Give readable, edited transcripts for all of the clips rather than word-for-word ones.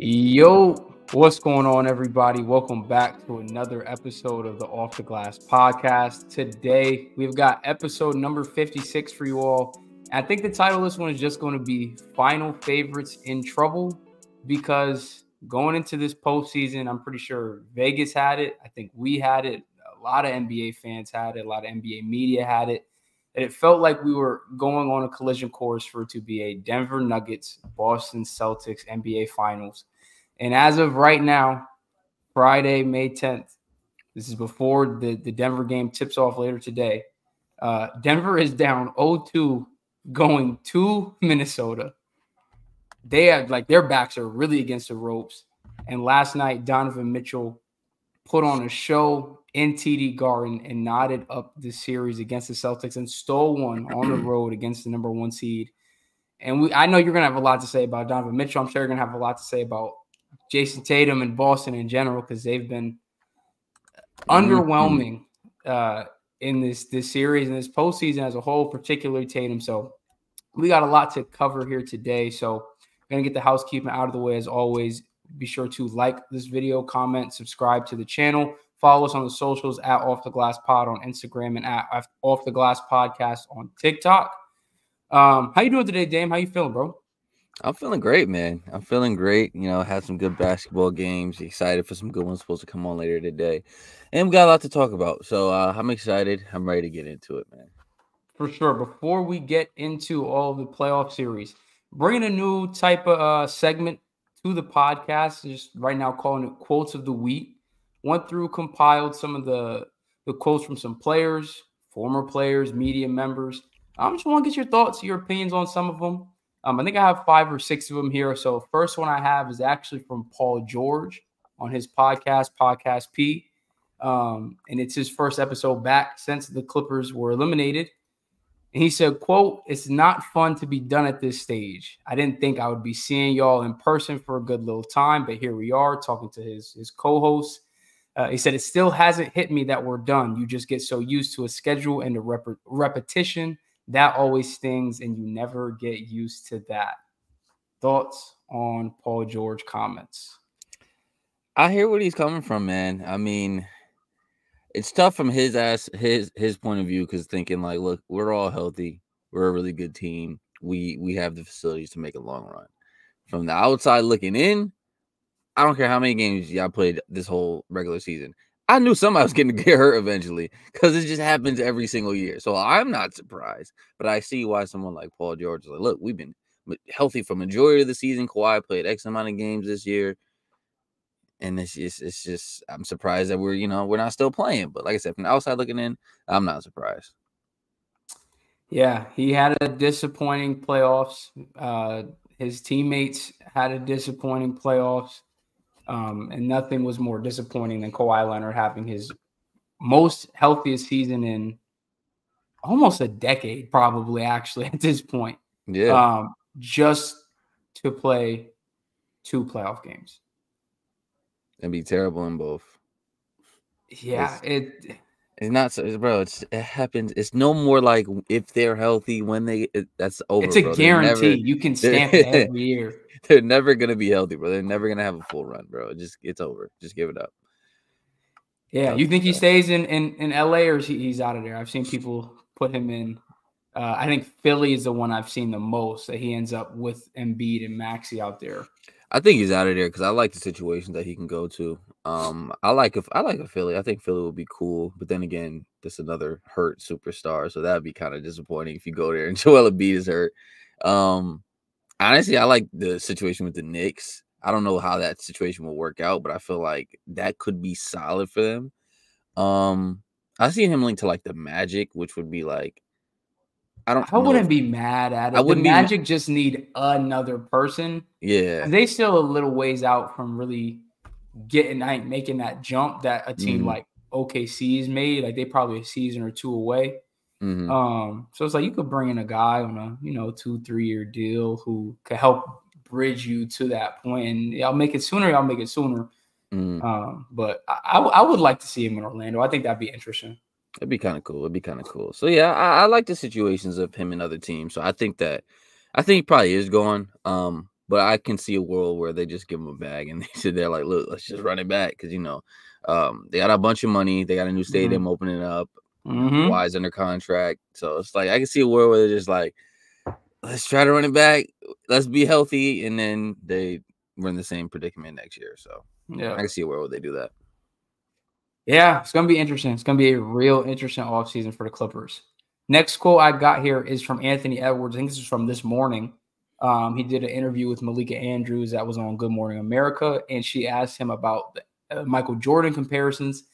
Yo, what's going on, everybody? Welcome back to another episode of the Off The Glass Podcast. Today, we've got episode number 56 for you all. I think the title of this one is just going to be Final Favorites in Trouble, because going into this postseason, I'm pretty sure Vegas had it. I think we had it. A lot of NBA fans had it. A lot of NBA media had it. And it felt like we were going on a collision course for it to be a Denver Nuggets, Boston Celtics, NBA Finals. And as of right now, Friday, May 10th, this is before the Denver game tips off later today, Denver is down 0-2 going to Minnesota. They have, like, their backs are really against the ropes. And last night, Donovan Mitchell put on a show in TD Garden and knotted up the series against the Celtics and stole one on the road against the number one seed. And I know you're going to have a lot to say about Donovan Mitchell. I'm sure you're going to have a lot to say about Jayson Tatum and Boston in general, because they've been underwhelming in this series and this postseason as a whole, particularly Tatum. So we got a lot to cover here today. So I'm going to get the housekeeping out of the way as always. Be sure to like this video, comment, subscribe to the channel. Follow us on the socials at Off The Glass Pod on Instagram and at Off The Glass Podcast on TikTok. How you doing today, Dame? How you feeling, bro? I'm feeling great, man. I'm feeling great. You know, had some good basketball games. Excited for some good ones supposed to come on later today. And we got a lot to talk about. So I'm excited. I'm ready to get into it, man. For sure. Before we get into all of the playoff series, bringing a new type of segment to the podcast, just right now calling it Quotes of the Week. Went through, compiled some of the quotes from some players, former players, media members. I just want to get your thoughts, your opinions on some of them. I think I have 5 or 6 of them here. So first one I have is actually from Paul George on his podcast, Podcast P. And it's his first episode back since the Clippers were eliminated. And he said, quote, "It's not fun to be done at this stage. I didn't think I would be seeing y'all in person for a good little time, but here we are," talking to his co-host. He said, "It still hasn't hit me that we're done. You just get so used to a schedule and a repetition. That always stings, and you never get used to that." Thoughts on Paul George comments? I hear where he's coming from, man. I mean, it's tough from his point of view, because thinking like, look, we're all healthy. We're a really good team. We have the facilities to make a long run. From the outside looking in, I don't care how many games y'all played this whole regular season, I knew somebody was going to get hurt eventually, because it just happens every single year. So I'm not surprised, but I see why someone like Paul George is like, look, we've been healthy for majority of the season. Kawhi played X amount of games this year. And it's just, I'm surprised that we're not still playing. But like I said, from the outside looking in, I'm not surprised. Yeah, he had a disappointing playoffs. His teammates had a disappointing playoffs. And nothing was more disappointing than Kawhi Leonard having his most healthiest season in almost a decade, probably, actually, at this point. Yeah. Just to play 2 playoff games. And be terrible in both. Yeah. It's not so, bro. It happens. It's no more like if they're healthy when that's over. It's a guarantee. You can stamp it every year. They're never gonna be healthy, bro. They're never gonna have a full run, bro. It's over. Just give it up. Yeah. You think he stays in LA, or is he's out of there? I've seen people put him in. I think Philly is the one I've seen the most, that he ends up with Embiid and Maxey out there. I think he's out of there, because I like the situations that he can go to. I like a Philly. I think Philly would be cool, but then again, that's another hurt superstar, so that'd be kind of disappointing if you go there and Joel Embiid is hurt. Honestly, I like the situation with the Knicks. I don't know how that situation will work out, but I feel like that could be solid for them. I see him linked to like the Magic, which would be like, I wouldn't be mad at it. I wouldn't. The Magic just need another person. Yeah. They still a little ways out from really making that jump that a team like OKC's made. Like, they probably a season or 2 away. Mm-hmm. So it's like you could bring in a guy on a 2-3 year deal who could help bridge you to that point. And y'all make it sooner, Mm-hmm. But I would like to see him in Orlando. I think that'd be interesting. It'd be kind of cool. So yeah, I like the situations of him and other teams. So I think he probably is gone. But I can see a world where they just give them a bag and they're like, look, let's just run it back. Because, you know, they got a bunch of money. They got a new stadium opening up. Kawhi's under contract. So it's like I can see a world where they're just like, let's try to run it back. Let's be healthy. And then they run the same predicament next year. So yeah, I can see a world where they do that. Yeah, it's going to be interesting. It's going to be a real interesting offseason for the Clippers. Next quote I got here is from Anthony Edwards. I think this is from this morning. He did an interview with Malika Andrews that was on Good Morning America, and she asked him about the Michael Jordan comparisons,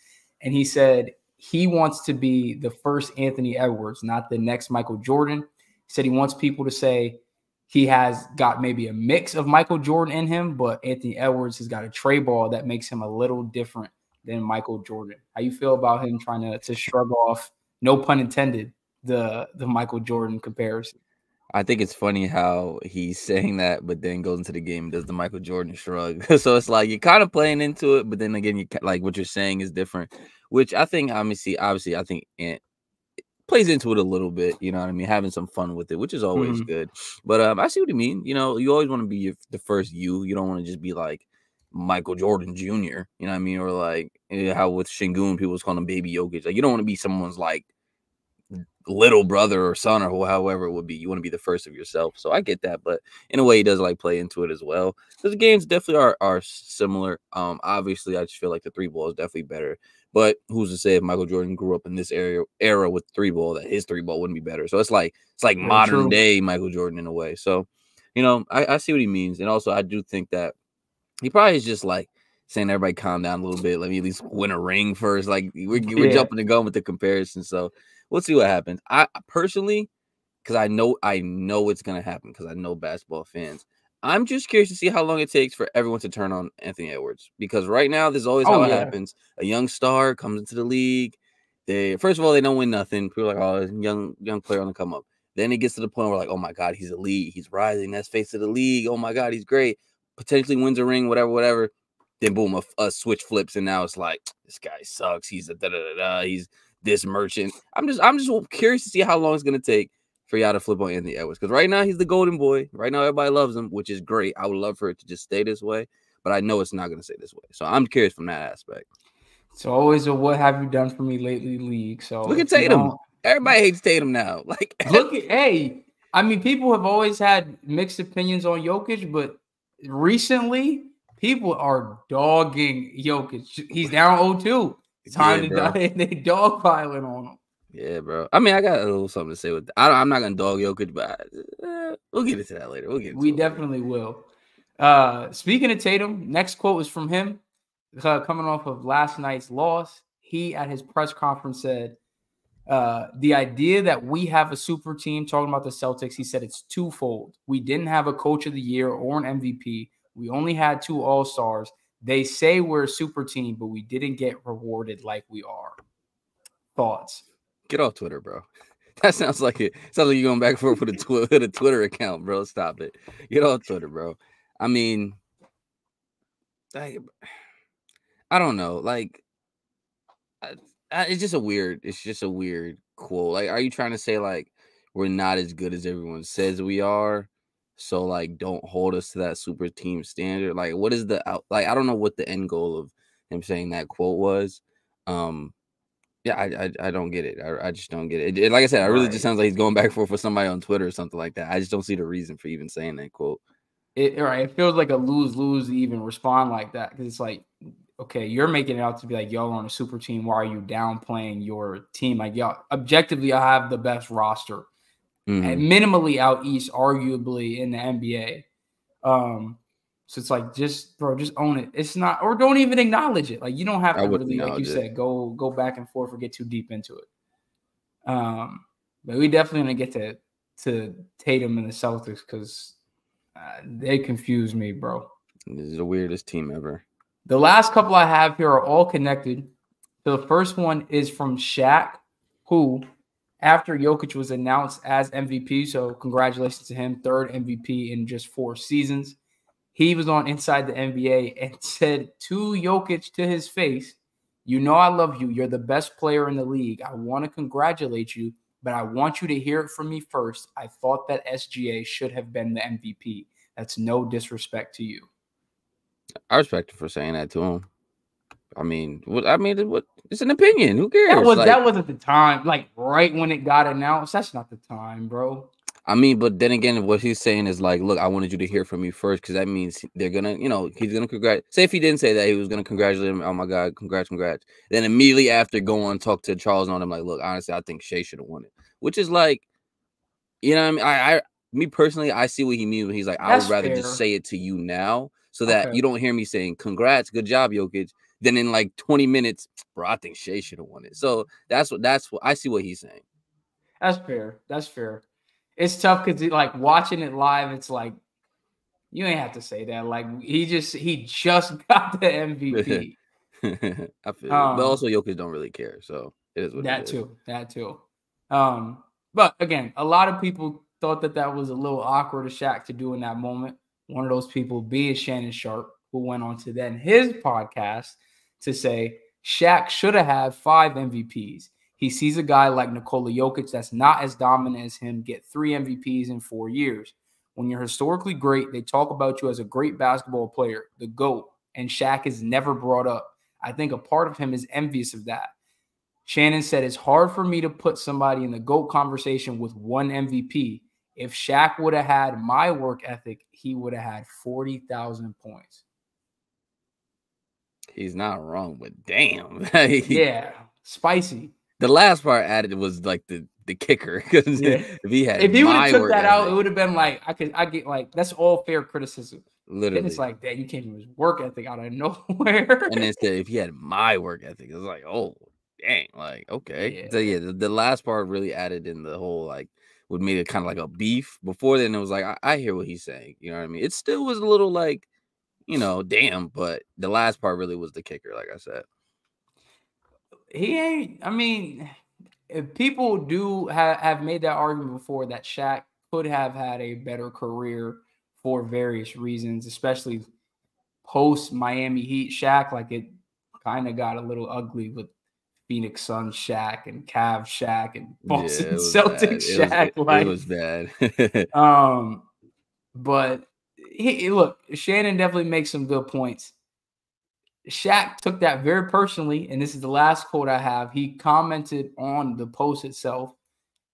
and he said he wants to be the first Anthony Edwards, not the next Michael Jordan. He said he wants people to say he has got maybe a mix of Michael Jordan in him, but Anthony Edwards has got a tray ball that makes him a little different than Michael Jordan. How you feel about him trying to shrug off, no pun intended, the Michael Jordan comparison? I think it's funny how he's saying that, but then goes into the game and does the Michael Jordan shrug. So it's like you're kind of playing into it, but then again, you like what you're saying is different, which I think obviously I think Ant plays into it a little bit. You know what I mean? Having some fun with it, which is always good. But I see what you mean. You know, you always want to be the first you. You don't want to just be like Michael Jordan Jr. You know what I mean? Or like how with Shingun, people was calling him Baby Jokic. Like you don't want to be someone's like little brother or son or however it would be. You want to be the first of yourself. So I get that, but in a way he does like play into it as well. Because the games definitely are similar. Obviously I just feel like the three ball is definitely better. But who's to say if Michael Jordan grew up in this era with three ball that his three ball wouldn't be better? So it's like very modern true. Day Michael Jordan in a way. So, you know, I see what he means. And also I do think that he probably is just like saying everybody calm down a little bit. Let me at least win a ring first. Like we're jumping the gun with the comparison. So we'll see what happens. I personally, because I know it's gonna happen because I know basketball fans. I'm just curious to see how long it takes for everyone to turn on Anthony Edwards, because right now this is always how it happens. A young star comes into the league. They first of all they don't win nothing. People are like, oh, young player on the come up. Then it gets to the point where like, oh my god, he's elite, he's rising, that's face of the league. Oh my god, he's great. Potentially wins a ring, whatever. Then boom, a switch flips, and now it's like this guy sucks. He's a He's this merchant. I'm just curious to see how long it's gonna take for y'all to flip on Anthony Edwards, because right now he's the golden boy. Right now everybody loves him, which is great. I would love for it to just stay this way, but I know it's not gonna stay this way. So I'm curious from that aspect. It's always a "what have you done for me lately" league. So look at Tatum. Everybody hates Tatum now. Like look at I mean, people have always had mixed opinions on Jokic, but recently people are dogging Jokic. He's down 0-2. Time to die, and they dogpiling on him. Yeah, bro. I mean, I got a little something to say with that. I'm not gonna dog Jokic, but we'll get into that later. We definitely will. Speaking of Tatum, next quote was from him coming off of last night's loss. He at his press conference said, "The idea that we have a super team," talking about the Celtics, he said it's twofold. We didn't have a coach of the year or an MVP. We only had two all-stars. They say we're a super team, but we didn't get rewarded like we are. Thoughts? Get off Twitter, bro. That sounds like it. Sounds like you're going back and forth with a Twitter account, bro. Stop it. Get off Twitter, bro. I mean, I don't know. Like, it's just a weird quote. Like, are you trying to say, like, we're not as good as everyone says we are? So, like, don't hold us to that super team standard. Like, what is the – like, I don't know what the end goal of him saying that quote was. Yeah, I don't get it. I just don't get it. Like I said, I really just sounds like he's going back and forth with somebody on Twitter or something like that. I just don't see the reason for even saying that quote. It feels like a lose-lose to even respond like that, because it's like, okay, you're making it out to be like, y'all on a super team. Why are you downplaying your team? Like, y'all objectively, I have the best roster. And minimally out east, arguably in the NBA. So it's like, just own it. It's not, or don't even acknowledge it. Like you don't have to really, like you said, go back and forth or get too deep into it. But we definitely gonna get to Tatum and the Celtics, because they confuse me, bro. This is the weirdest team ever. The last couple I have here are all connected. So the first one is from Shaq, who, after Jokic was announced as MVP, so congratulations to him, third MVP in just 4 seasons, he was on Inside the NBA and said to Jokic to his face, "You know I love you. You're the best player in the league. I want to congratulate you, but I want you to hear it from me first. I thought that SGA should have been the MVP. That's no disrespect to you. I respect him for saying that to him. I mean, it's an opinion. Who cares? That wasn't the time. Like, right when it got announced, that's not the time, bro. I mean, but then again, what he's saying is like, look, I wanted you to hear from me first, because that means they're going to, you know, he's going to congratulate. Say if he didn't say that, he was going to congratulate him. Oh, my God, congrats. Then immediately after, go on, talk to Charles on him. Like, look, honestly, I think Shai should have won it, which is like, you know what I mean? Me personally, I see what he means when he's like, I would rather just say it to you now so that you don't hear me saying, congrats, good job, Jokic. Then in like 20 minutes, bro, I think Shai should have won it. So that's what I see what he's saying. That's fair. That's fair. It's tough because like watching it live, it's like you ain't have to say that. Like he just got the MVP. I feel but also Jokic don't really care, so it is what it is. That too. But again, a lot of people thought that was a little awkward of Shaq to do in that moment. One of those people being Shannon Sharp, who went on to then his podcast to say Shaq should have had 5 MVPs. He sees a guy like Nikola Jokic that's not as dominant as him get 3 MVPs in 4 years. When you're historically great, they talk about you as a great basketball player, the GOAT, and Shaq is never brought up. I think a part of him is envious of that. Shannon said, it's hard for me to put somebody in the GOAT conversation with 1 MVP. If Shaq would have had my work ethic, he would have had 40,000 points. He's not wrong, but damn. Yeah, spicy. The last part added was like the kicker. Because if he would have took that out, it would have been like I get like that's all fair criticism. Literally, and it's like that you came with his work ethic out of nowhere. And instead, if he had my work ethic, it was like, oh dang, like okay. Yeah. So yeah, the last part really added in the whole like what made it kind of like a beef. Before then, it was like I hear what he's saying. You know what I mean? It still was a little like, you know, damn. But the last part really was the kicker. Like I said. He ain't. I mean, if people do have made that argument before that Shaq could have had a better career for various reasons, especially post Miami Heat Shaq. Like it kind of got a little ugly with Phoenix Suns Shaq and Cavs Shaq and Boston Celtics Shaq. It was bad. But look, Shannon definitely makes some good points. Shaq took that very personally, and this is the last quote I have. He commented on the post itself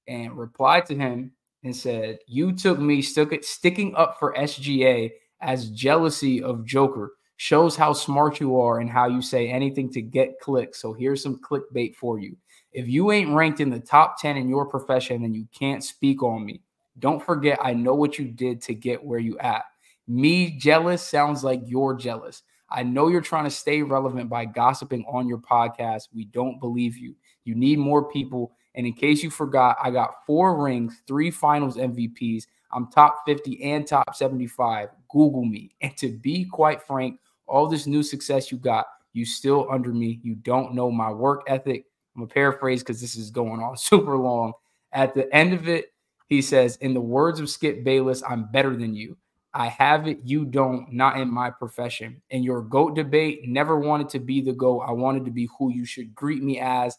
and replied to him and said, you took me sticking up for SGA as jealousy of Joker. Shows how smart you are and how you say anything to get clicks. So here's some clickbait for you. If you ain't ranked in the top 10 in your profession, then you can't speak on me. Don't forget, I know what you did to get where you at. Me jealous sounds like you're jealous. I know you're trying to stay relevant by gossiping on your podcast. We don't believe you. You need more people. And in case you forgot, I got 4 rings, 3 finals MVPs. I'm top 50 and top 75. Google me. And to be quite frank, all this new success you got, you still under me. You don't know my work ethic. I'm going to paraphrase because this is going on super long. At the end of it, he says, in the words of Skip Bayless, I'm better than you. I have it, you don't, not in my profession. And your GOAT debate, never wanted to be the GOAT. I wanted to be who you should greet me as.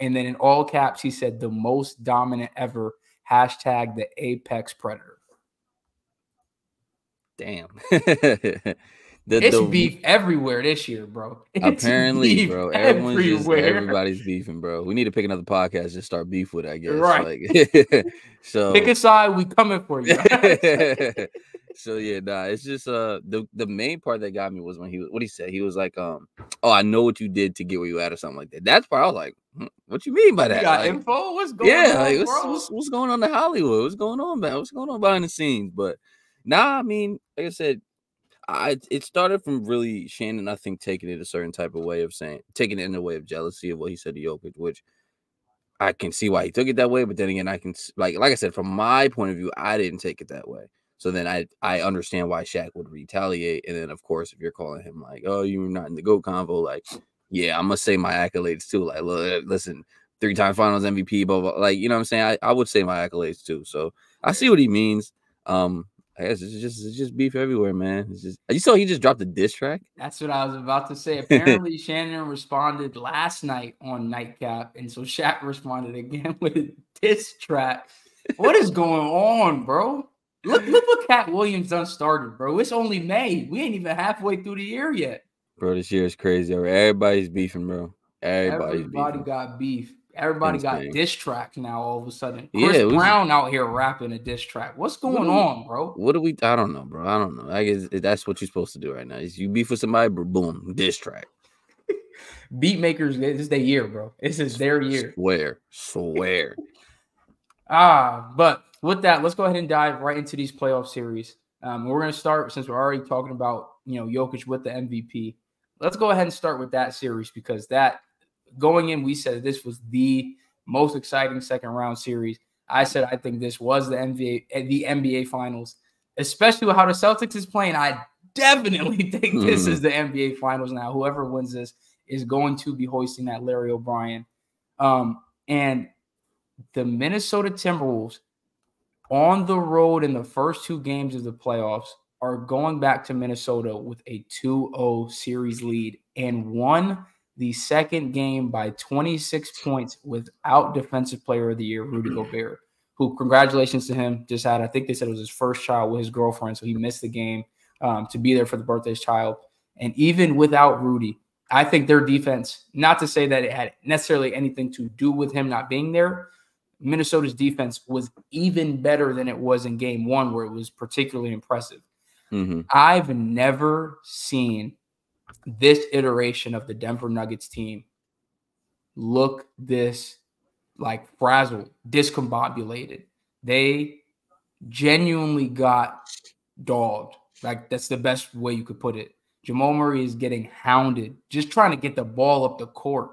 And then in all caps, he said, the most dominant ever, hashtag the apex predator. Damn. It's beef everywhere this year, bro. Apparently, bro. Everybody's beefing, bro. We need to pick another podcast, just start beef with it, I guess. Right. Like, so pick a side, we coming for you. So yeah, nah, it's just the main part that got me was when he said. He was like, oh, I know what you did to get where you at or something like that. That's part I was like, what you mean by that? You got like, info? What's going on? Like, what's going on in Hollywood? What's going on, man? What's going on behind the scenes? But nah, I mean, like I said, it started from really Shannon, I think, taking it a certain type of way of saying, taking it in a way of jealousy of what he said to Jokic, which I can see why he took it that way. But then again, I can, like I said, from my point of view, I didn't take it that way. So then I understand why Shaq would retaliate. And then, of course, if you're calling him like, oh, you're not in the GOAT convo, like, yeah, I must say my accolades too. Like, listen, 3-time finals MVP, blah, blah. Like, you know what I'm saying? I would say my accolades too. So I see what he means. I guess it's just beef everywhere, man. It's just, you saw he just dropped a diss track. That's what I was about to say. Apparently, Shannon responded last night on Nightcap, and so Shaq responded again with a diss track. What is going on, bro? Look what Cat Williams done started, bro. It's only May. We ain't even halfway through the year yet. Bro, this year is crazy. Everybody's beefing, bro. Everybody got beef. Everybody got diss track now all of a sudden. Chris Brown out here rapping a diss track. What's going on, bro? What do we... I don't know, bro. I don't know. I guess that's what you're supposed to do right now. Is you beef with somebody, boom, diss track. Beat makers, this is their year, bro. This is their year. Swear. But with that, let's go ahead and dive right into these playoff series. We're going to start, since we're already talking about, Jokic with the MVP. Let's go ahead and start with that series because that... Going in, we said this was the most exciting second-round series. I said I think this was the NBA Finals, especially with how the Celtics is playing. I definitely think this is the NBA Finals now. Whoever wins this is going to be hoisting that Larry O'Brien. And the Minnesota Timberwolves on the road in the first two games of the playoffs are going back to Minnesota with a 2-0 series lead and won the second game by 26 points without Defensive Player of the Year, Rudy Gobert, who, congratulations to him, just had, I think they said it was his first child with his girlfriend, so he missed the game to be there for the birthday's child. And even without Rudy, I think their defense, not to say that it had necessarily anything to do with him not being there, Minnesota's defense was even better than it was in game one, where it was particularly impressive. I've never seen this iteration of the Denver Nuggets team look this like frazzled, discombobulated. They genuinely got dogged. Like, that's the best way you could put it. Jamal Murray is getting hounded, just trying to get the ball up the court.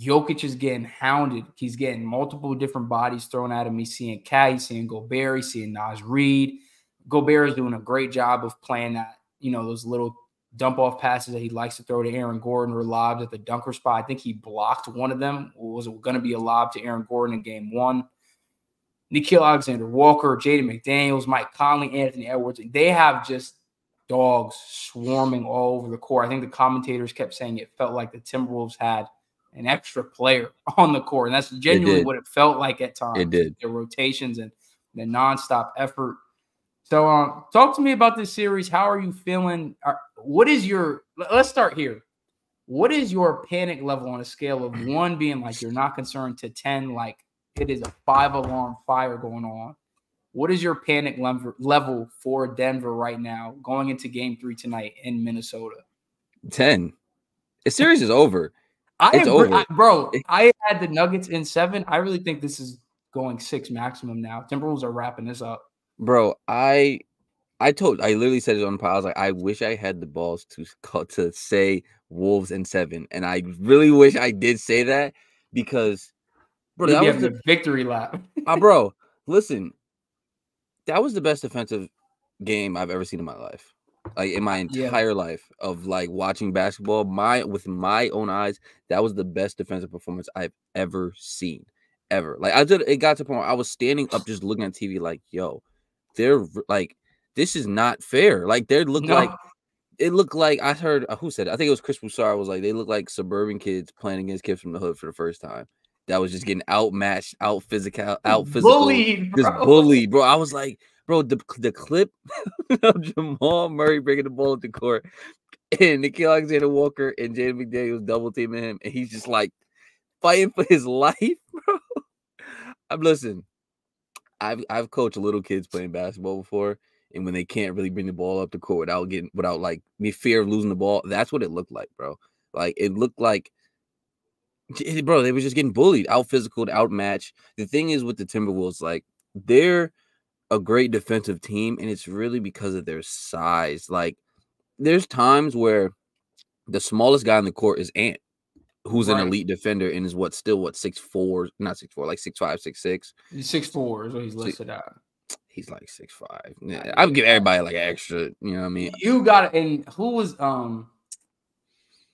Jokic is getting hounded. He's getting multiple different bodies thrown at him. He's seeing Cat, he's seeing Gobert, he's seeing Naz Reid. Gobert is doing a great job of playing that, those little dump-off passes that he likes to throw to Aaron Gordon or lobs at the dunker spot. I think he blocked one of them. It was going to be a lob to Aaron Gordon in game one. Nickeil Alexander-Walker, Jaden McDaniels, Mike Conley, Anthony Edwards, they have just dogs swarming all over the court. I think the commentators kept saying it felt like the Timberwolves had an extra player on the court, and that's genuinely what it felt like at times. It did. Their rotations and the nonstop effort. So talk to me about this series. How are you feeling? What is your – let's start here. What is your panic level on a scale of 1 being like you're not concerned to 10 like it is a 5-alarm fire going on? What is your panic level for Denver right now going into game 3 tonight in Minnesota? 10. The series is over. Bro, I had the Nuggets in 7. I really think this is going 6 maximum now. Timberwolves are wrapping this up. Bro, I literally said it on the pod. I was like, I wish I had the balls to say Wolves in 7, and I really wish I did say that because, bro, that was the victory lap. Bro, listen, that was the best defensive game I've ever seen in my life, like in my entire life of like watching basketball. With my own eyes, that was the best defensive performance I've ever seen, ever. Like it got to the point where I was standing up just looking at TV, like, yo. They're like, this is not fair. Like, they look like it looked like I heard who said it? I think it was Chris Broussard was like, they look like suburban kids playing against kids from the hood for the first time. That was just getting outmatched, out physical, bullied, just bullied, bro. I was like, bro, the clip of Jamal Murray bringing the ball at the court and Nickeil Alexander-Walker and Jaden McDaniels double teaming him, and he's just like fighting for his life, bro. Listen. I've coached little kids playing basketball before, and when they can't really bring the ball up the court without like me fear of losing the ball, that's what it looked like, bro. Like it looked like, bro, they were just getting bullied, out physical, outmatched. The thing is with the Timberwolves, like they're a great defensive team, and it's really because of their size. Like there's times where the smallest guy on the court is Ant, who's an elite defender and is 6'4", not 6'4", like 6'5", 6'6". 6'4" is what he's listed at. He's like 6'5". Yeah, I would give everybody like an extra, you know what I mean? You got it. And who was oh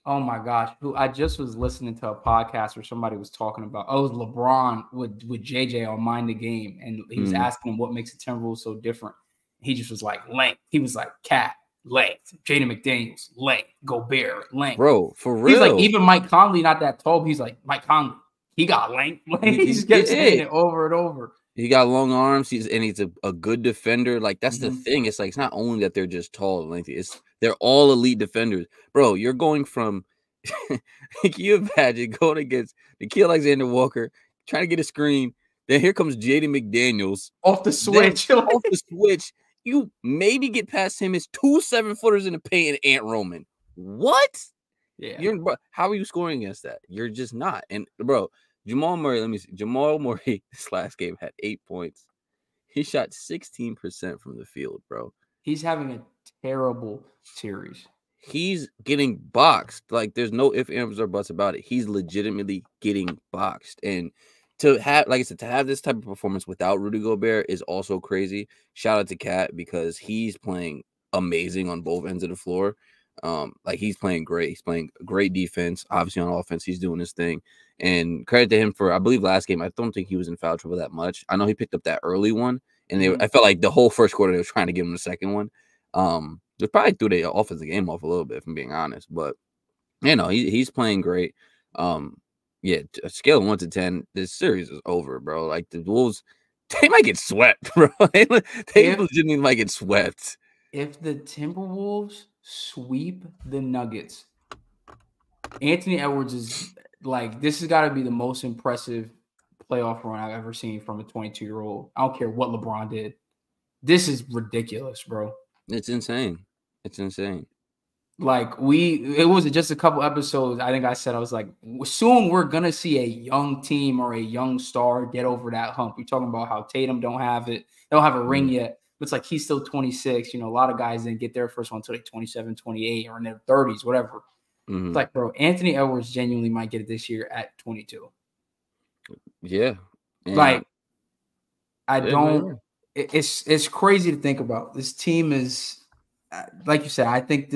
my gosh, who I just was listening to a podcast where somebody was talking about, oh, it was LeBron with JJ on Mind the Game, and he was asking him what makes the Timberwolves so different. He just was like length. He was like Cat. Length, Jaden McDaniels, length, Gobert, length. Bro, for real. He's like, even Mike Conley, not that tall, but he's like, Mike Conley, he got length. He just kept saying it over and over. He got long arms. He's a good defender. Like, that's the thing. It's like, it's not only that they're just tall and lengthy. It's they're all elite defenders. Bro, you're going from – can you imagine going against Nickeil Alexander-Walker, trying to get a screen, then here comes Jaden McDaniels. Off the switch. Off the switch. You maybe get past him. It's 2 7-footers in the paint and Ant Roman. What? Yeah. How are you scoring against that? You're just not. And, bro – Jamal Murray, let me see. Jamal Murray this last game had 8 points. He shot 16% from the field, bro. He's having a terrible series. He's getting boxed. Like, there's no ifs, ands, or buts about it. He's legitimately getting boxed. And to have, like I said, to have this type of performance without Rudy Gobert is also crazy. Shout out to Cat because he's playing amazing on both ends of the floor. Like, he's playing great. He's playing great defense. Obviously, on offense, he's doing his thing. And credit to him for, I believe, last game. I don't think he was in foul trouble that much. I know he picked up that early one, and I felt like the whole first quarter they were trying to give him the second one. They probably threw their offensive game off a little bit, if I'm being honest. But, you know, he's playing great. Yeah, a scale of 1 to 10, this series is over, bro. Like, the Wolves, they might get swept, bro. they legitimately might get swept. If the Timberwolves sweep the Nuggets, Anthony Edwards is like, this has got to be the most impressive playoff run I've ever seen from a 22-year-old. I don't care what LeBron did. This is ridiculous, bro. It's insane. It's insane. Like, it was just a couple episodes. I think I said, I was like, soon we're going to see a young team or a young star get over that hump. We're talking about how Tatum don't have it. They don't have a ring yet. It's like he's still 26. You know, a lot of guys didn't get their first one until like 27, 28, or in their 30s, whatever. Mm-hmm. It's like, bro, Anthony Edwards genuinely might get it this year at 22. Yeah. Like, it's crazy to think about. This team is, like you said, I think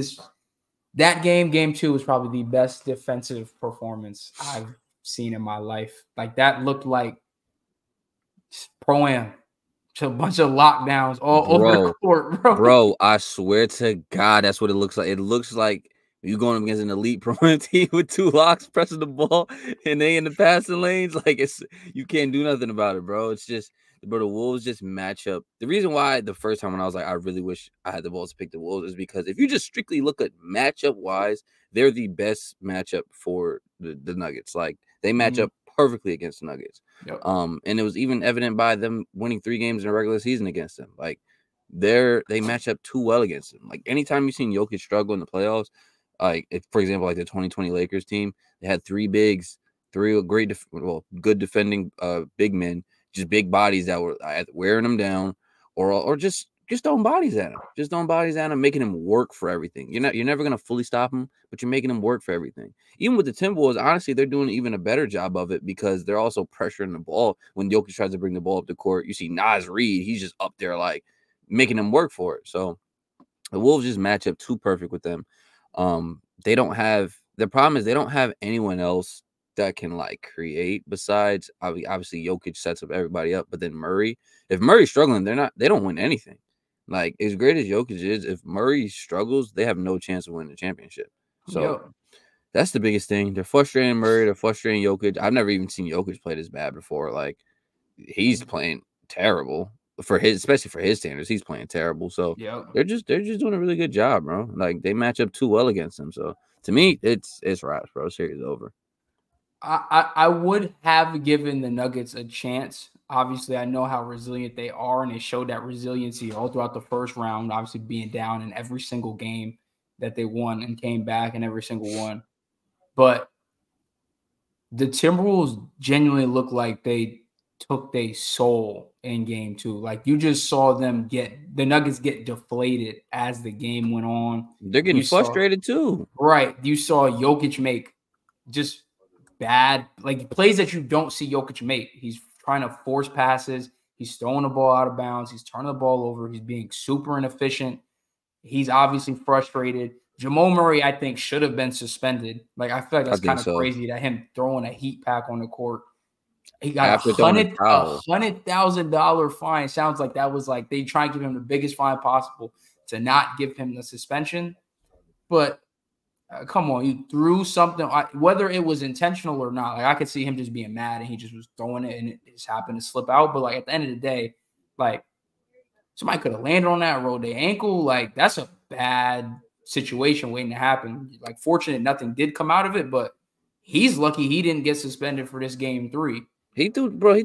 that game 2 was probably the best defensive performance I've seen in my life. Like, that looked like pro-am. A bunch of lockdowns all over the court, bro. Bro, I swear to God, that's what it looks like. It looks like you're going against an elite pro team with two locks pressing the ball, and they in the passing lanes. Like, you can't do nothing about it, bro. It's just, bro, the Wolves just match up. The reason why the first time when I was like, I really wish I had the balls to pick the Wolves is because if you just strictly look at matchup wise, they're the best matchup for the Nuggets. Like, they match up perfectly against the Nuggets. Yep. And it was even evident by them winning 3 games in a regular season against them. Like, they match up too well against them. Like, anytime you've seen Jokic struggle in the playoffs, like, for example, like the 2020 Lakers team, they had 3 bigs, 3 good defending big men, just big bodies that were wearing them down, or just throwing bodies at them. Just throwing bodies at them, making them work for everything. You're never going to fully stop them, but you're making them work for everything. Even with the Timberwolves, honestly, they're doing even a better job of it because they're also pressuring the ball. When Jokic tries to bring the ball up the court, you see Naz Reid, he's just up there, like, making them work for it. So the Wolves just match up too perfect with them. The problem is they don't have anyone else that can, like, create besides, obviously, Jokic sets up everybody up, but then Murray. If Murray's struggling, they don't win anything. Like, as great as Jokic is, if Murray struggles, they have no chance of winning the championship. So that's the biggest thing. They're frustrating Murray. They're frustrating Jokic. I've never even seen Jokic play this bad before. Like, he's playing terrible especially for his standards. He's playing terrible. So they're just doing a really good job, bro. Like, they match up too well against him. So to me, it's wraps, bro. Series over. I would have given the Nuggets a chance. Obviously, I know how resilient they are, and they showed that resiliency all throughout the first round, obviously being down in every single game that they won and came back in every single one. But the Timberwolves genuinely looked like they took their soul in game 2. Like, you just saw them the Nuggets get deflated as the game went on. They're getting frustrated too. Right. You saw Jokic make just bad, like, plays that you don't see Jokic make. He's trying to force passes. He's throwing the ball out of bounds. He's turning the ball over. He's being super inefficient. He's obviously frustrated. Jamal Murray, I think, should have been suspended. Like, I feel like that's kind of crazy that him throwing a heat pack on the court. He got a $100,000 fine. Sounds like that was like they try to give him the biggest fine possible to not give him the suspension. But Come on, you threw something, whether it was intentional or not. Like, I could see him just being mad and he just was throwing it and it just happened to slip out. But, like, at the end of the day, like, somebody could have landed on that, rolled their ankle. Like, that's a bad situation waiting to happen. Like, fortunate nothing did come out of it, but he's lucky he didn't get suspended for this Game 3. He threw, bro, he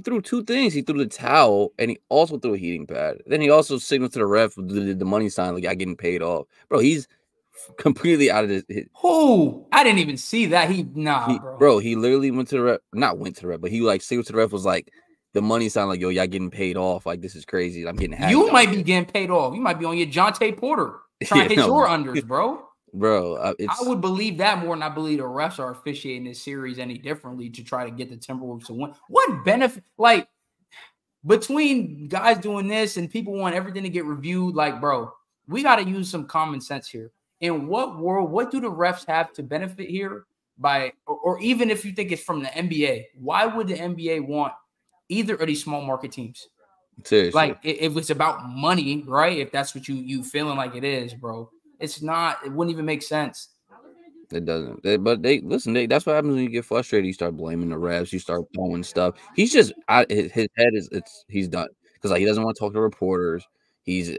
threw two things. He threw the towel and he also threw a heating pad. Then he also signaled to the ref the money sign, like, I getting paid off. Bro, he's completely out of this. Who? I didn't even see that. He literally went to the ref. Not went to the ref, but he like signaled to the ref, was like, the money sound like, yo, y'all getting paid off. Like, this is crazy. I'm getting hacked. You might be getting paid off. You might be on your Jonte Porter trying to hit your unders, bro. Bro, I would believe that more than I believe the refs are officiating this series any differently to try to get the Timberwolves to win. What benefit? Like, between guys doing this and people want everything to get reviewed, like, bro, we got to use some common sense here. In what world, what do the refs have to benefit here by, or even if you think it's from the NBA, why would the NBA want either of these small market teams? Seriously. Like, if it's about money, right? If that's what you feeling like it is, bro, it's not, it wouldn't even make sense. It doesn't. But that's what happens when you get frustrated. You start blaming the refs. You start throwing stuff. He's just, his head is, he's done. Because, like, he doesn't want to talk to reporters. He's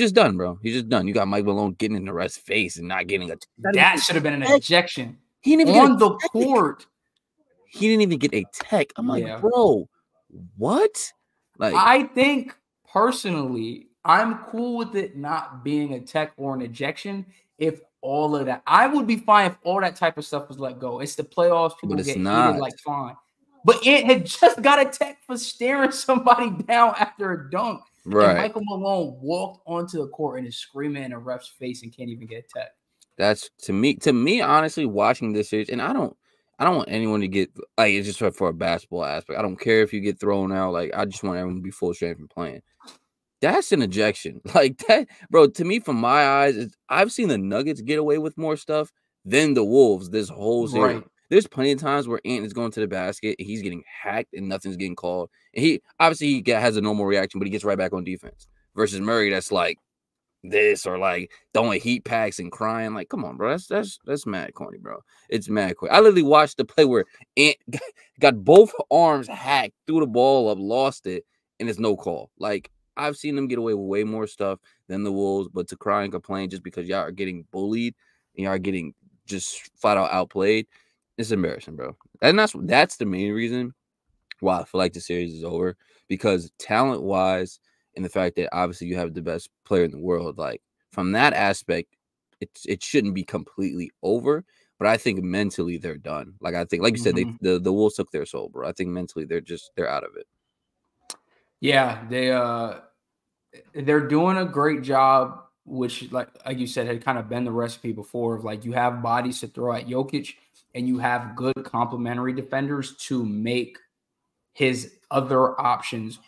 just done, bro. He's just done. You got Mike Malone getting in the ref's face and not getting a – that should have been an ejection. He didn't even on the court. He didn't even get a tech. I'm like, bro, what? Like, I think personally I'm cool with it not being a tech or an ejection if all of that – I would be fine if all that type of stuff was let go. It's the playoffs. People get heated, like, fine. But it had just got a tech for staring somebody down after a dunk. Right. And Michael Malone walked onto the court and is screaming in a ref's face and can't even get tech. That's to me, honestly, watching this series, and I don't want anyone to get, like, it's just for a basketball aspect. I don't care if you get thrown out. Like, I just want everyone to be full strength and playing. That's an ejection. Like, that, bro, to me, from my eyes, I've seen the Nuggets get away with more stuff than the Wolves this whole series. Right. There's plenty of times where Ant is going to the basket and he's getting hacked and nothing's getting called. And he obviously has a normal reaction, but he gets right back on defense. Versus Murray, that's like this, or like throwing heat packs and crying. Like, come on, bro, that's mad corny, bro. It's mad corny. I literally watched the play where Ant got both arms hacked, threw the ball up, lost it, and it's no call. Like, I've seen them get away with way more stuff than the Wolves, but to cry and complain just because y'all are getting bullied and y'all are getting just flat out outplayed, it's embarrassing, bro. And that's the main reason why I feel like the series is over, because talent-wise and the fact that obviously you have the best player in the world, like, from that aspect, it shouldn't be completely over, but I think mentally they're done. Like, I think, like you said, the Wolves took their soul, bro. I think mentally they're out of it. Yeah, they're doing a great job, which, like you said, had kind of been the recipe before of, like, you have bodies to throw at Jokic and you have good complementary defenders to make his other options,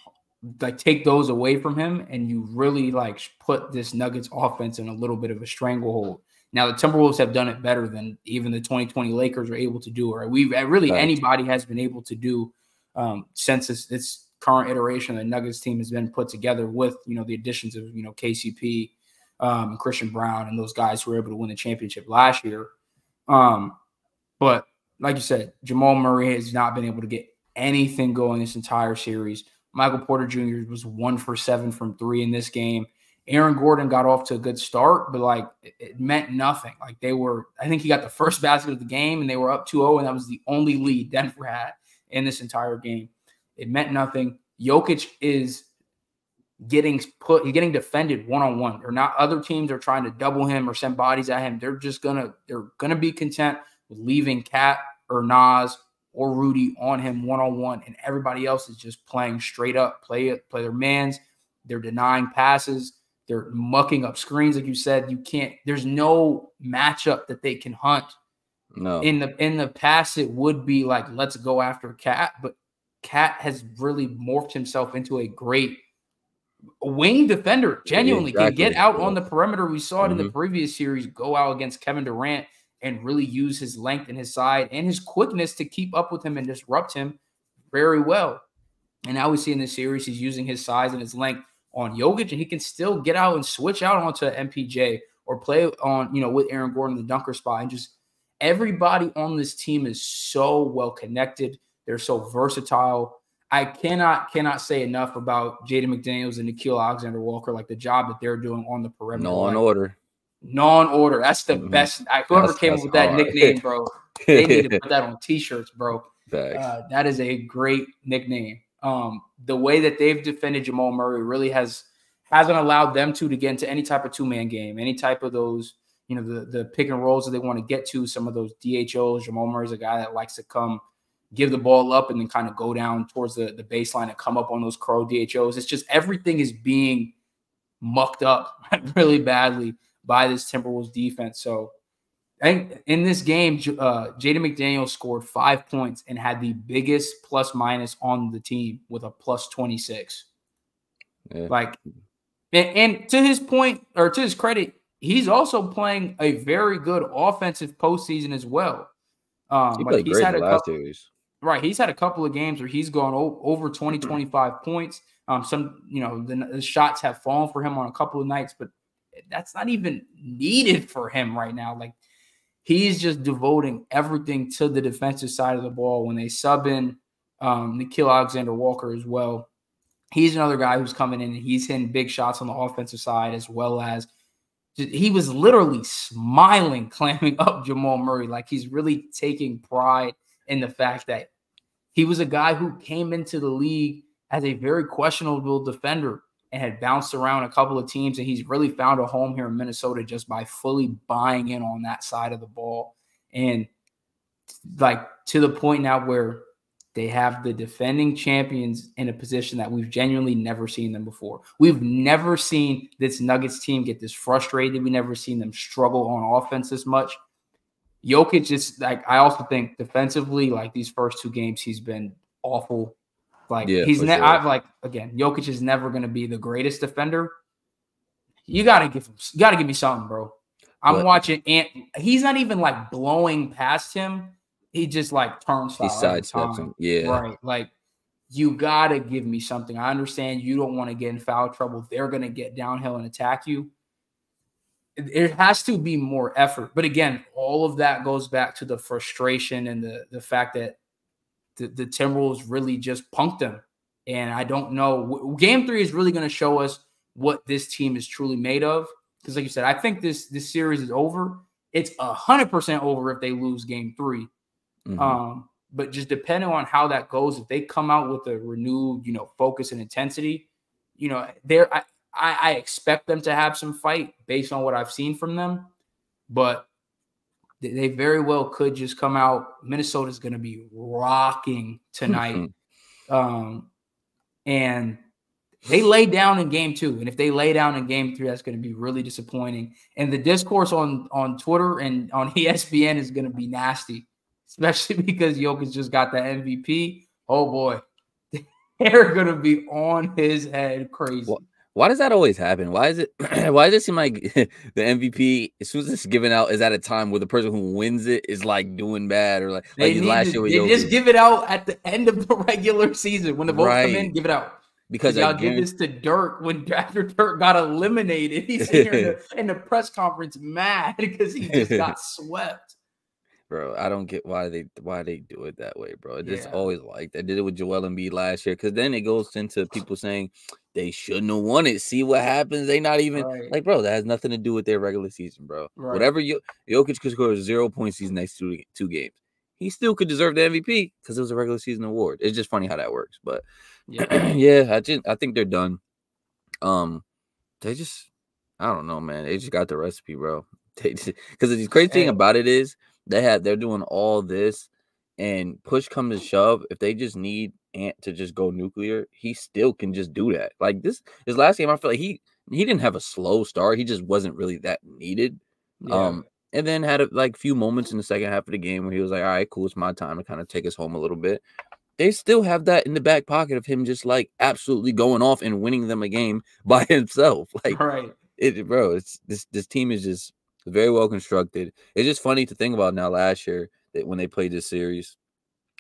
like, take those away from him, and you really, like, put this Nuggets offense in a little bit of a stranglehold. Now, the Timberwolves have done it better than even the 2020 Lakers were able to do, or anybody has been able to do since this current iteration of the Nuggets team has been put together with, you know, the additions of, you know, KCP, Christian Brown, and those guys who were able to win the championship last year. But like you said, Jamal Murray has not been able to get anything going this entire series. Michael Porter Jr. was 1 for 7 from three in this game. Aaron Gordon got off to a good start, but, like, it meant nothing. Like, I think he got the first basket of the game and they were up 2-0, and that was the only lead Denver had in this entire game. It meant nothing. Jokic is getting defended one-on-one. They're not, other teams are trying to double him or send bodies at him. They're just they're gonna be content with leaving Cat or Nas or Rudy on him one-on-one, and everybody else is just playing straight up, play their mans. They're denying passes. They're mucking up screens, like you said. There's no matchup that they can hunt. No. In the past, it would be like, let's go after Cat, but Cat has really morphed himself into a great wing defender, genuinely. Yeah, exactly. Can get out on the perimeter. We saw it in the previous series, go out against Kevin Durant and really use his length and his side and his quickness to keep up with him and disrupt him very well. And now we see in this series, he's using his size and his length on Jokic, and he can still get out and switch out onto MPJ or play on, you know, with Aaron Gordon in the dunker spot. And just everybody on this team is so well connected. They're so versatile. I cannot say enough about Jaden McDaniels and Nickeil Alexander-Walker, like the job that they're doing on the perimeter. Law and order. Law and order. That's the best. Whoever came up with that nickname, bro, they need to put that on T-shirts, bro. That is a great nickname. The way that they've defended Jamal Murray really hasn't allowed them to get into any type of two-man game, any type of those, you know, the pick and rolls that they want to get to, some of those DHOs. Jamal Murray's a guy that likes to come give the ball up and then kind of go down towards the baseline and come up on those curl DHOs. It's just everything is being mucked up really badly by this Timberwolves defense. So I think in this game, Jaden McDaniels scored 5 points and had the biggest plus-minus on the team with a plus 26. Yeah. Like, and to his point, or to his credit, he's also playing a very good offensive postseason as well. He played great in the last series. Right, he's had a couple of games where he's gone over 20, 25 points. Some, you know, the shots have fallen for him on a couple of nights, but that's not even needed for him right now. Like, he's just devoting everything to the defensive side of the ball. When they sub in Nickeil Alexander-Walker as well, he's another guy who's coming in and he's hitting big shots on the offensive side, as well as he was literally smiling, clamming up Jamal Murray. Like, he's really taking pride in the fact that he was a guy who came into the league as a very questionable defender and had bounced around a couple of teams, and he's really found a home here in Minnesota just by fully buying in on that side of the ball. And, like, to the point now where they have the defending champions in a position that we've genuinely never seen them before. We've never seen this Nuggets team get this frustrated. We've never seen them struggle on offense this much. Jokic is, like, I also think defensively, like, these first two games, he's been awful. Like, yeah, he's sure. I've, like, again, Jokic is never going to be the greatest defender. You got to give me something, bro. I'm watching, and he's not even, like, blowing past him. He just, like, he sidesteps him. Yeah. Right. Like, you got to give me something. I understand you don't want to get in foul trouble. They're going to get downhill and attack you. It has to be more effort. But again, all of that goes back to the frustration and the fact that the Timberwolves really just punked them. And I don't know. Game three is really going to show us what this team is truly made of. Because like you said, I think this series is over. It's 100% over if they lose game three. Mm-hmm. But just depending on how that goes, if they come out with a renewed, you know, focus and intensity, you know, I expect them to have some fight based on what I've seen from them. But they very well could just come out. Minnesota's going to be rocking tonight. And they lay down in game two. And if they lay down in game three, that's going to be really disappointing. And the discourse on Twitter and on ESPN is going to be nasty, especially because Jokic just got the MVP. Oh, boy. They're going to be on his head crazy. Well, why does that always happen? Why does it seem like the MVP, as soon as it's given out, is at a time where the person who wins it is like doing bad, or like last year with Jokic. Just give it out at the end of the regular season when the votes come in. Give it out because y'all give this to Dirk after Dirk got eliminated. He's here in the press conference mad because he just got swept. Bro, I don't get why they do it that way, bro. It's always like that. I did it with Joel Embiid last year, because then it goes into people saying they shouldn't have won it. See what happens. They not even like, bro. That has nothing to do with their regular season, bro. Right. Whatever Jokic could score 0 points these next two games, he still could deserve the MVP because it was a regular season award. It's just funny how that works, but I think they're done. I don't know, man. They just got the recipe, bro. Because the crazy thing about it is, they're doing all this, and push comes to shove, if they just need Ant to just go nuclear, he still can just do that. Like his last game, I feel like he didn't have a slow start. He just wasn't really that needed. And then had a few moments in the second half of the game where he was like, all right, cool, it's my time to kind of take us home a little bit. They still have that in the back pocket of him just like absolutely going off and winning them a game by himself. Like, bro, it's this team is just very well constructed. It's just funny to think about now. Last year, that when they played this series,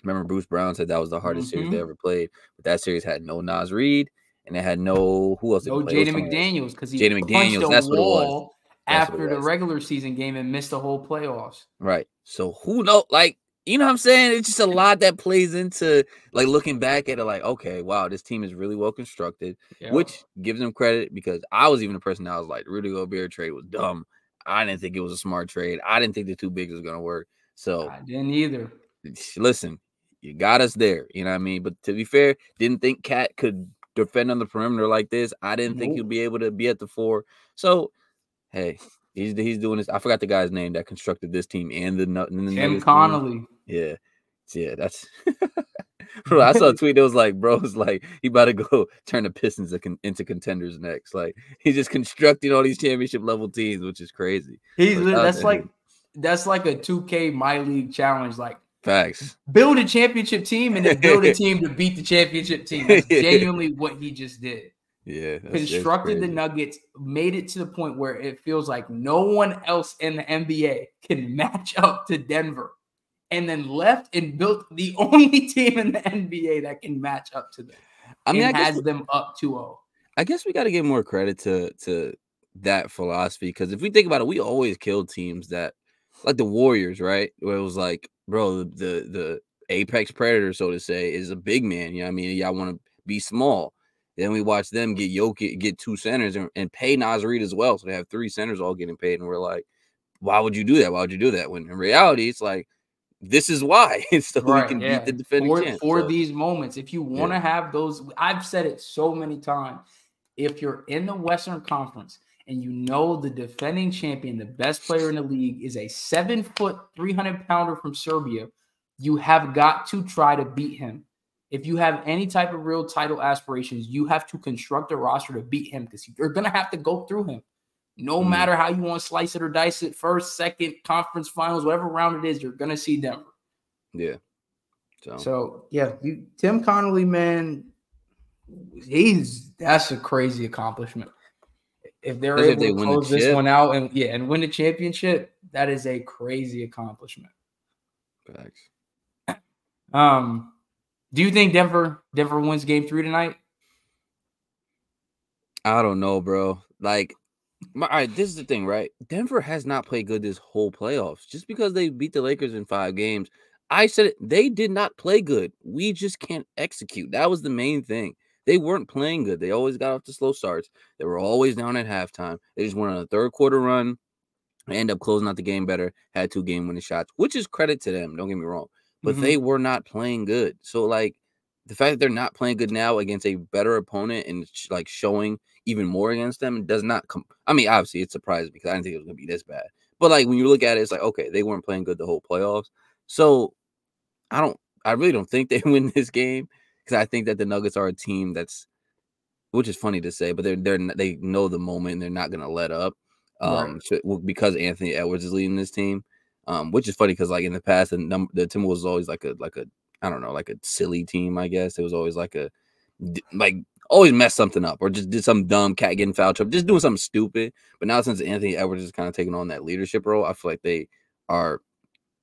remember Bruce Brown said that was the hardest series they ever played. But that series had no Naz Reid, and it had no Jaden McDaniels, because he punched a wall after the regular season game and missed the whole playoffs. Right. So who knows? Like, you know what I'm saying? It's just a lot that plays into, like, looking back at it like, okay, wow, this team is really well constructed, yeah, which gives them credit, because I was even the person that was like, Rudy Gobert trade was dumb. I didn't think it was a smart trade. I didn't think the two bigs was going to work. So I didn't either. Listen, you got us there. You know what I mean? But to be fair, didn't think Cat could defend on the perimeter like this. I didn't think he'd be able to be at the four. So, hey, he's doing this. I forgot the guy's name that constructed this team and the Tim Connolly. Team. Yeah. Yeah, that's bro, I saw a tweet that was like, bro, it's like he about to go turn the Pistons into contenders next. Like, he's just constructing all these championship level teams, which is crazy. That's like a 2K My League challenge. Like, facts. Build a championship team and then build a team to beat the championship team. That's genuinely what he just did. Yeah. Constructed the Nuggets, made it to the point where it feels like no one else in the NBA can match up to Denver, and then left and built the only team in the NBA that can match up to them. I mean, has them up 2-0. I guess we got to give more credit to that philosophy, because if we think about it, we always kill teams that, like the Warriors, right? Where it was like, bro, the apex predator, so to say, is a big man. You know what I mean? Y'all want to be small. Then we watch them get Jokic, get two centers, and pay Naz Reid as well. So they have three centers all getting paid. And we're like, why would you do that? Why would you do that? When in reality, it's like, this is why. So right, we can beat the defending champ. For these moments, if you want to have those, I've said it so many times. If you're in the Western Conference and you know the defending champion, the best player in the league, is a 7-foot, 300-pounder from Serbia, you have got to try to beat him. If you have any type of real title aspirations, you have to construct a roster to beat him, because you're going to have to go through him. No matter how you want to slice it or dice it, first, second, conference finals, whatever round it is, you're going to see Denver. Yeah. So yeah, Tim Connolly, man, that's a crazy accomplishment. If they're able to close this one out and win the championship, that is a crazy accomplishment. Facts. Do you think Denver wins Game 3 tonight? I don't know, bro. Like, all right, this is the thing, right? Denver has not played good this whole playoffs. Just because they beat the Lakers in 5 games, I said it, they did not play good. We just can't execute. That was the main thing. They weren't playing good. They always got off to slow starts. They were always down at halftime. They just went on a third-quarter run. They ended up closing out the game better, had 2 game-winning shots, which is credit to them. Don't get me wrong. But they were not playing good. So, like, the fact that they're not playing good now against a better opponent and, like, showing even more against them does not come. I mean, obviously, it's surprising because I didn't think it was going to be this bad. But, like, when you look at it, it's like, okay, they weren't playing good the whole playoffs. So, I really don't think they win this game. I think that the Nuggets are a team that's, which is funny to say, but they know the moment and they're not going to let up, because Anthony Edwards is leading this team, which is funny because, like, in the past, the Timberwolves was always like a I don't know, like a silly team, I guess. It was always like always messed something up or just did some dumb cat getting foul trouble, just doing something stupid. But now since Anthony Edwards is kind of taking on that leadership role, I feel like they are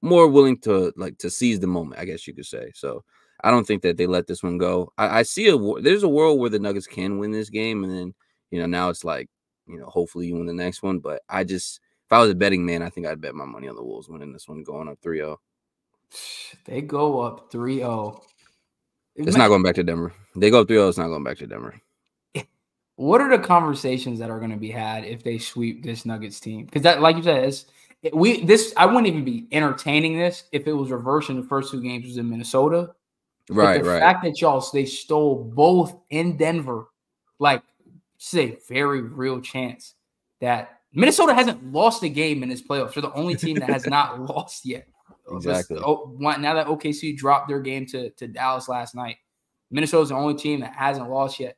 more willing to to seize the moment, I guess you could say. So I don't think that they let this one go. I see there's a world where the Nuggets can win this game, and then, you know, now it's like, you know, hopefully you win the next one. But I just, if I was a betting man, I think I'd bet my money on the Wolves winning this one, going up 3-0. They go up 3-0. It's not going back to Denver. They go up 3-0. It's not going back to Denver. What are the conversations that are going to be had if they sweep this Nuggets team? Because that, like you said, I wouldn't even be entertaining this if it was reversed in the first 2 games was in Minnesota. Right, the fact that they stole both in Denver, like, this is a very real chance that Minnesota hasn't lost a game in this playoffs. They're the only team that has not lost yet. Exactly. Now that OKC dropped their game to Dallas last night, Minnesota's the only team that hasn't lost yet.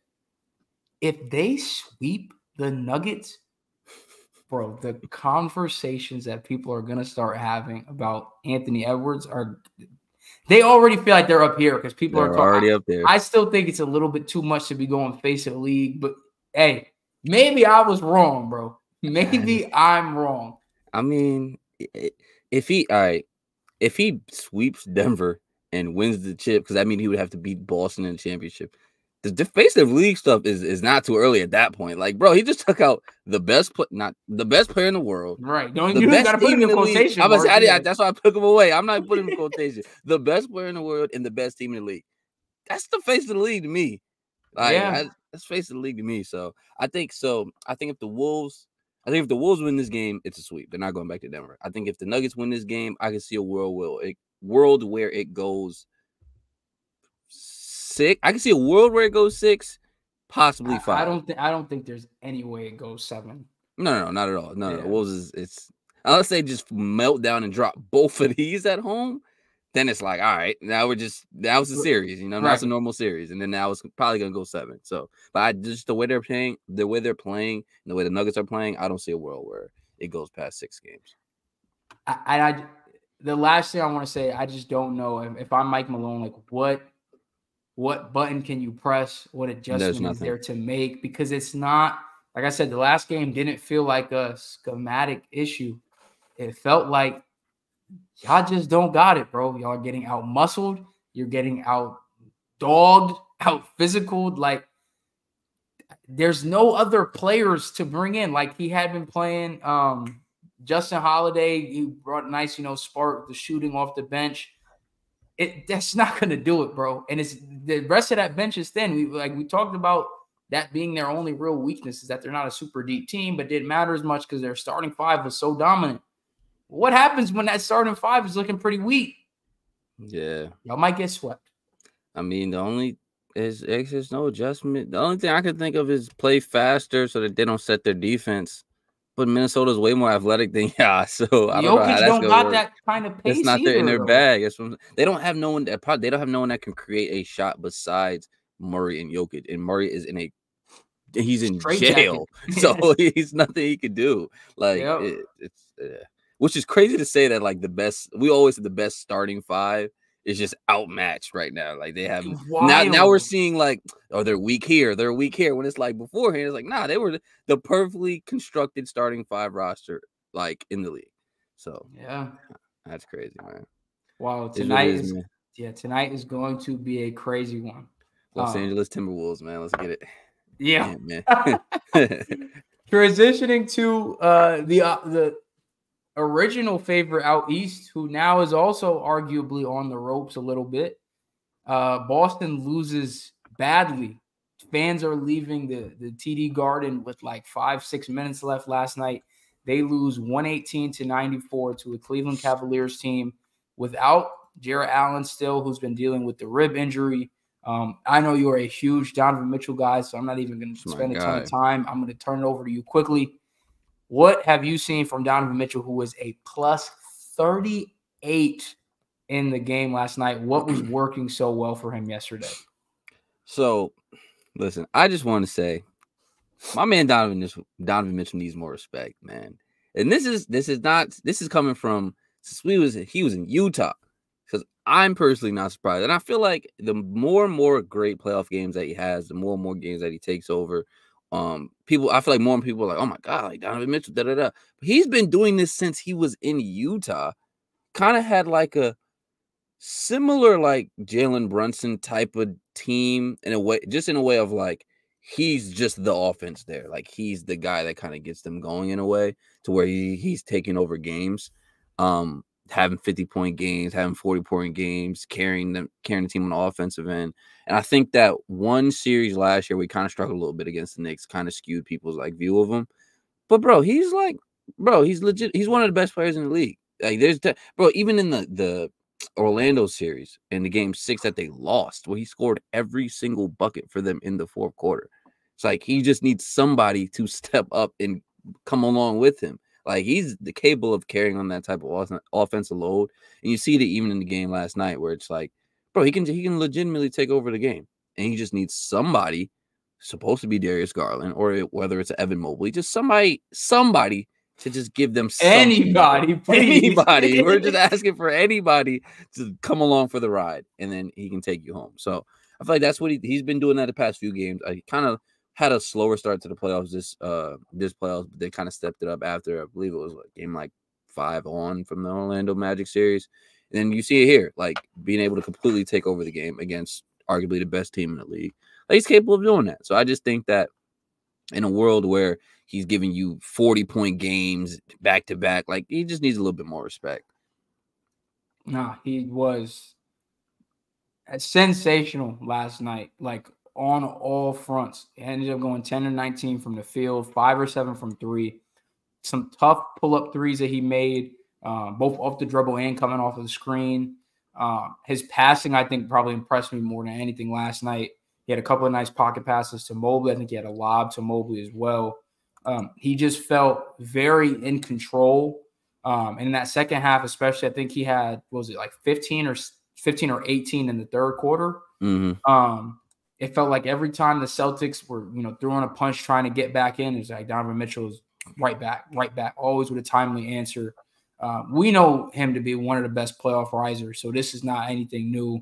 If they sweep the Nuggets, bro, the conversations that people are going to start having about Anthony Edwards are – they already feel like they're up here because people are already up there. I still think it's a little bit too much to be going face of the league, but hey, maybe I was wrong, bro. Maybe I'm wrong. I mean, if he sweeps Denver and wins the chip, because I mean he would have to beat Boston in the championship. the defensive league stuff is not too early at that point. Like, bro, he just took out the best not the best player in the world. Right. Don't you gotta put him in quotation. That's why I took him away. I'm not putting him in quotation. The best player in the world and the best team in the league. That's the face of the league to me. Like, yeah. That's the face of the league to me. So I think if the Wolves win this game, it's a sweep. They're not going back to Denver. I think if the Nuggets win this game, I can see a world where it goes six. I can see a world where it goes six, possibly five. I don't think there's any way it goes seven. No, not at all. No. Wolves it's unless they just melt down and drop both of these at home. Then it's like, all right, now it's a series, you know, right. Now it's a normal series, and then now it's probably gonna go seven. So, but the way they're playing, and the way the Nuggets are playing, I don't see a world where it goes past six games. The last thing I want to say, I just don't know if I'm Mike Malone, like what button can you press? What adjustment is there to make? Because it's not, like I said, the last game didn't feel like a schematic issue. It felt like y'all just don't got it, bro. Y'all getting out muscled. You're getting out dogged, out physical. Like, there's no other players to bring in. Like, he had been playing Justin Holiday. He brought nice, spark, the shooting off the bench. That's not going to do it, bro. And it's the rest of that bench is thin. We talked about that being their only real weakness is that they're not a super deep team, but didn't matter as much because their starting five was so dominant. What happens when that starting five is looking pretty weak? Yeah. Y'all might get swept. I mean, there's no adjustment. The only thing I can think of is play faster so that they don't set their defense. But Minnesota's way more athletic than y'all, so I don't know how that's gonna work. Jokic don't got that kind of pace. It's not either, in their bag. They don't have no one that can create a shot besides Murray and Jokic. And Murray is he's in jail, so he's nothing he could do. Like which is crazy to say that, like, we always said the best starting five is just outmatched right now. Like, they have now we're seeing, like, oh, they're weak here. When it's like beforehand, it's like, nah, they were the perfectly constructed starting five roster, like, in the league. So yeah, that's crazy, man. Wow, tonight is going to be a crazy one. Los Angeles Timberwolves, man. Let's get it. Yeah, man. Transitioning to the original favorite out east, who now is also arguably on the ropes a little bit. Boston loses badly. Fans are leaving the TD Garden with like 5-6 minutes left last night. They lose 118-94 to a Cleveland Cavaliers team without Jarrett Allen still, who's been dealing with the rib injury. I know you're a huge Donovan Mitchell guy, so I'm not even going to spend a ton of time. I'm going to turn it over to you quickly. What have you seen from Donovan Mitchell, who was a plus 38 in the game last night? What was working so well for him yesterday? So, listen, I just want to say, my man Donovan Mitchell needs more respect, man. And this is coming from since he was in Utah, because I'm personally not surprised. And I feel like the more and more great playoff games that he has, the more and more games that he takes over. I feel like more people are like, oh my God, like Donovan Mitchell, da-da-da. He's been doing this since he was in Utah. Kind of had like a similar, like Jalen Brunson type of team in a way, just in a way of like, he's just the offense there. Like, he's the guy that kind of gets them going in a way to where he's taking over games, having 50-point games, having 40-point games, carrying the team on the offensive end. And I think that one series last year, we kind of struggled a little bit against the Knicks, kind of skewed people's like view of him. But bro, he's legit. He's one of the best players in the league. Like, even in the Orlando series in the game 6 that they lost, where he scored every single bucket for them in the fourth quarter. It's like, he just needs somebody to step up and come along with him. Like, he's capable of carrying on that type of offensive load. And you see it even in the game last night where it's like, bro, he can legitimately take over the game. And he just needs somebody, supposed to be Darius Garland, or whether it's Evan Mobley, just somebody to just give them something. Anybody. We're just asking for anybody to come along for the ride, and then he can take you home. So I feel like that's what he's been doing that the past few games. I kind of had a slower start to the playoffs this playoffs, but they kind of stepped it up after, I believe it was like game 5 on from the Orlando Magic series. And then you see it here, like being able to completely take over the game against arguably the best team in the league. Like, he's capable of doing that. So I just think that in a world where he's giving you 40-point games back-to-back, like, he just needs a little bit more respect. No, he was sensational last night, like, on all fronts. He ended up going 10-19 from the field, 5 or 7 from three. Some tough pull-up threes that he made, both off the dribble and coming off of the screen. His passing, I think, probably impressed me more than anything last night. He had a couple of nice pocket passes to Mobley. I think he had a lob to Mobley as well. He just felt very in control. And in that second half, especially, I think he had, what was it, like 15 or 18 in the third quarter? Mm-hmm. It felt like every time the Celtics were, you know, throwing a punch, trying to get back in, it's like Donovan Mitchell is right back, always with a timely answer. We know him to be one of the best playoff risers, so this is not anything new.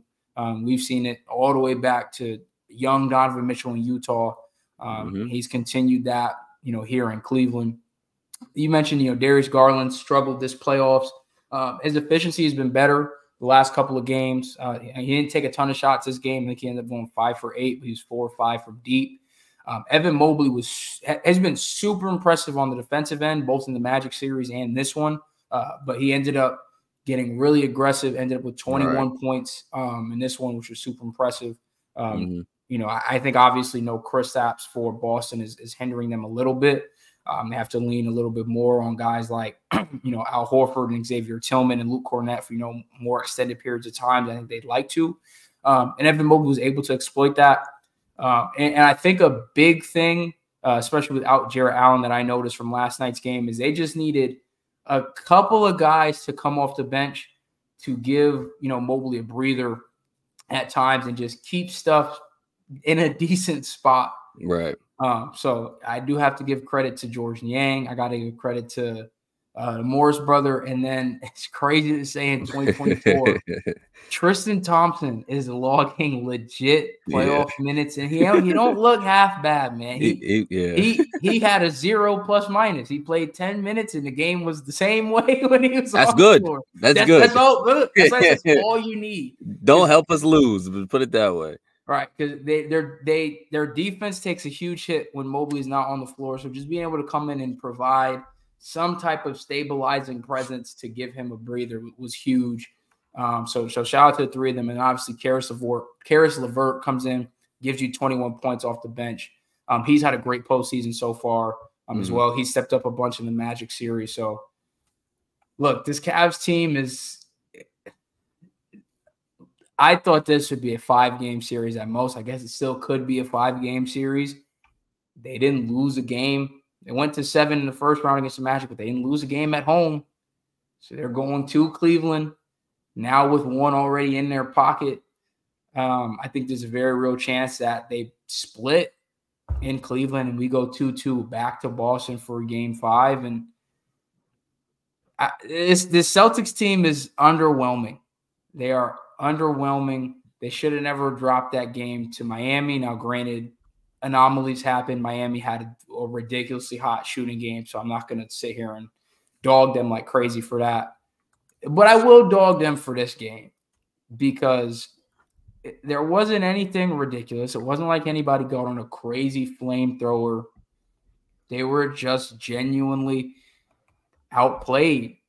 We've seen it all the way back to young Donovan Mitchell in Utah. He's continued that, you know, here in Cleveland. You mentioned, you know, Darius Garland struggled this playoffs. His efficiency has been better the last couple of games. He didn't take a ton of shots this game. I think he ended up going 5 for 8, but he was 4 or 5 from deep. Evan Mobley has been super impressive on the defensive end, both in the Magic series and this one. But he ended up getting really aggressive, ended up with 21 points in this one, which was super impressive. You know, I think obviously no Kristaps for Boston is hindering them a little bit. They have to lean a little bit more on guys like, you know, Al Horford and Xavier Tillman and Luke Cornette for, you know, more extended periods of time than I think they'd like to. And Evan Mobley was able to exploit that. And I think a big thing, especially without Jarrett Allen, that I noticed from last night's game is they just needed a couple of guys to come off the bench to give, you know, Mobley a breather at times and just keep stuff in a decent spot. Right. So I do have to give credit to George Niang. I got to give credit to the Morris brother. And then it's crazy to say in 2024, Tristan Thompson is logging legit playoff minutes. And he don't look half bad, man. He had a 0 plus minus. He played 10 minutes and the game was the same way when he was on the floor. That's good. That's all you need. Don't help us lose, but put it that way. Right, because their defense takes a huge hit when Mobley's not on the floor. So just being able to come in and provide some type of stabilizing presence to give him a breather was huge. So shout out to the three of them. And obviously Karis LeVert comes in, gives you 21 points off the bench. He's had a great postseason so far as well. He stepped up a bunch in the Magic series. So, look, this Cavs team is – I thought this would be a 5-game series at most. I guess it still could be a 5-game series. They didn't lose a game. They went to 7 in the first round against the Magic, but they didn't lose a game at home. So they're going to Cleveland now with one already in their pocket. I think there's a very real chance that they split in Cleveland and we go 2-2 back to Boston for Game 5. And this Celtics team is underwhelming. They are underwhelming. They should have never dropped that game to Miami. Now, granted, anomalies happen. Miami had a ridiculously hot shooting game, so I'm not going to sit here and dog them like crazy for that. But I will dog them for this game because there wasn't anything ridiculous. It wasn't like anybody got on a crazy flamethrower. They were just genuinely outplayed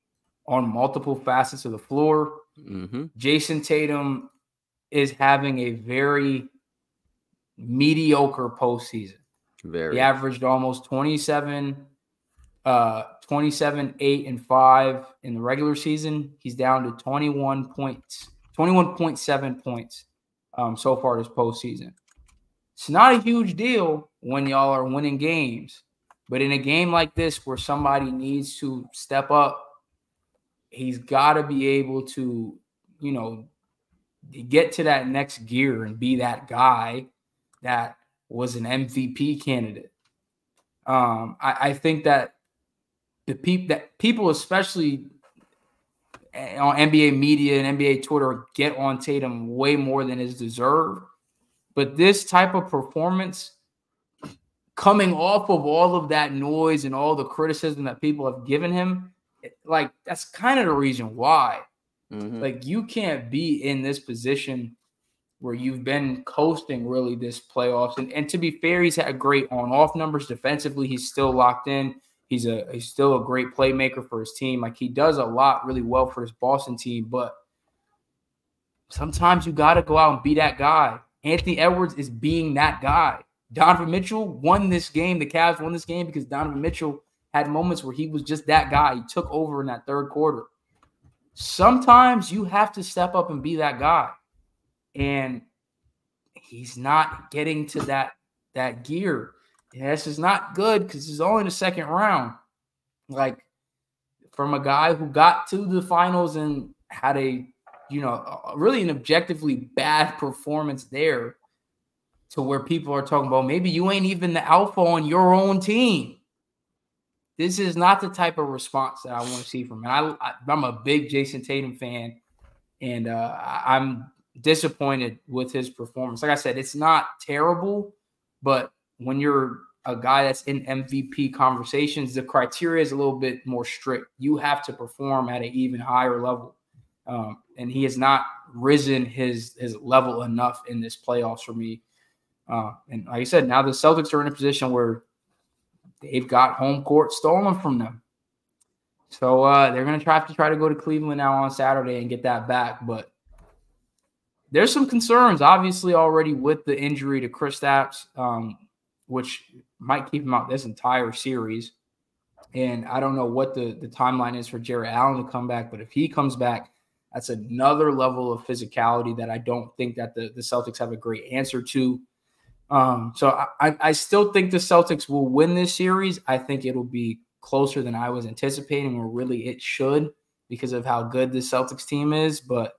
on multiple facets of the floor. Jayson Tatum is having a very mediocre postseason. He averaged almost 27, 8, and 5 in the regular season. He's down to 21.7 points so far this postseason. It's not a huge deal when y'all are winning games, but in a game like this where somebody needs to step up, he's got to be able to, you know, get to that next gear and be that guy that was an MVP candidate. I think that people, especially on NBA media and NBA Twitter, get on Tatum way more than is deserved. But this type of performance, coming off of all of that noise and all the criticism that people have given him, like, that's kind of the reason why. Like, you can't be in this position where you've been coasting really this playoffs. And to be fair, he's had great on-off numbers defensively. He's still locked in. He's still a great playmaker for his team. Like, he does a lot really well for his Boston team, but sometimes you got to go out and be that guy. Anthony Edwards is being that guy. Donovan Mitchell won this game. The Cavs won this game because Donovan Mitchell had moments where he was just that guy. He took over in that third quarter. Sometimes you have to step up and be that guy. And he's not getting to that gear. And this is not good because it's only the second round. Like, from a guy who got to the finals and had a, you know, really an objectively bad performance there, to where people are talking about maybe you ain't even the alpha on your own team. This is not the type of response that I want to see from him. I'm a big Jayson Tatum fan, and I'm disappointed with his performance. Like I said, it's not terrible, but when you're a guy that's in MVP conversations, the criteria is a little bit more strict. You have to perform at an even higher level. And he has not risen his level enough in this playoffs for me. And like I said, now the Celtics are in a position where they've got home court stolen from them. So they're going to try to go to Cleveland now on Saturday and get that back. But there's some concerns, obviously, already with the injury to Kristaps, which might keep him out this entire series. And I don't know what the timeline is for Jarrett Allen to come back, but if he comes back, that's another level of physicality that I don't think that the Celtics have a great answer to. So I still think the Celtics will win this series. I think it'll be closer than I was anticipating, or really it should, because of how good the Celtics team is. But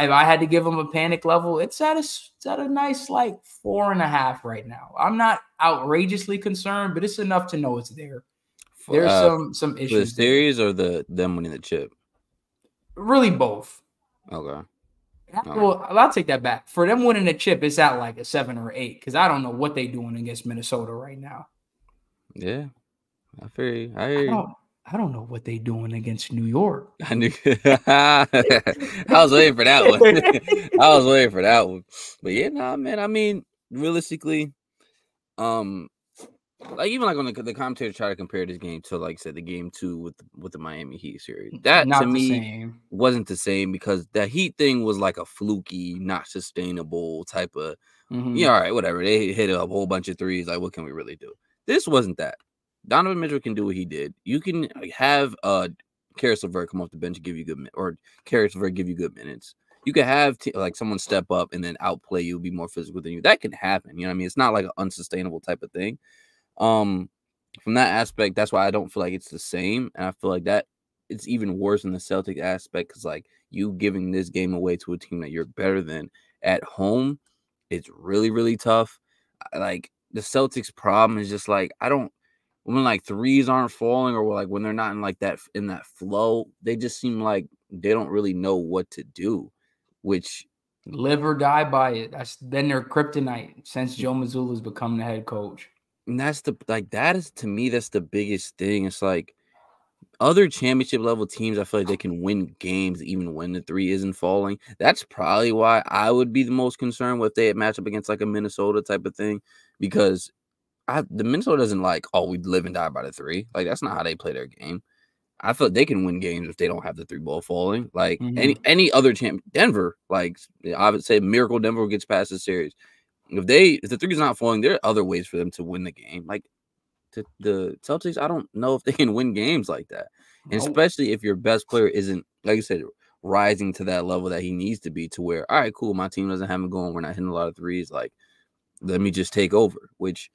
if I had to give them a panic level, it's at a nice, like, 4.5 right now. I'm not outrageously concerned, but it's enough to know it's there. There's some issues. The series there, or them winning the chip? Really both. Okay. Well, I'll take that back. For them winning the chip, it's at like a 7 or 8, because I don't know what they're doing against Minnesota right now. Yeah, I feel you. I don't know what they're doing against New York. I knew. I was waiting for that one. I was waiting for that one. But yeah, nah, man. I mean, realistically, like, even like on the commentator try to compare this game to, like I said, the game 2 with the Miami Heat series. That not to me same. Wasn't the same, because that Heat thing was like a fluky, not sustainable type of, yeah, all right, whatever. They hit a whole bunch of threes. Like, what can we really do? This wasn't that. Donovan Mitchell can do what he did. You can have Caris LeVert come off the bench and give you good minutes. You can have like someone step up and then outplay you, be more physical than you. That can happen. You know what I mean? It's not like an unsustainable type of thing. From that aspect, that's why I don't feel like it's the same, and I feel like that it's even worse in the Celtic aspect, because like you giving this game away to a team that you're better than at home, it's really, really tough. Like, the Celtics' problem is just like, when like threes aren't falling, or like when they're not in like that in that flow, they just seem like they don't really know what to do, which live or die by it. That's been their kryptonite since Joe Mazzulla's become the head coach. And that's the biggest thing. It's like other championship level teams, I feel like they can win games even when the three isn't falling. That's probably why I would be the most concerned with they match up against like a Minnesota type of thing, because the Minnesota doesn't like, oh, we live and die by the three. Like, that's not how they play their game. I feel like they can win games if they don't have the three ball falling. Like any other champ, Denver, like I would say miracle Denver gets past the series. If the three is not falling, there are other ways for them to win the game. Like the Celtics, I don't know if they can win games like that. And especially if your best player isn't, like I said, rising to that level that he needs to be, to where, all right, cool, my team doesn't have him going. We're not hitting a lot of threes. Like, let me just take over. Which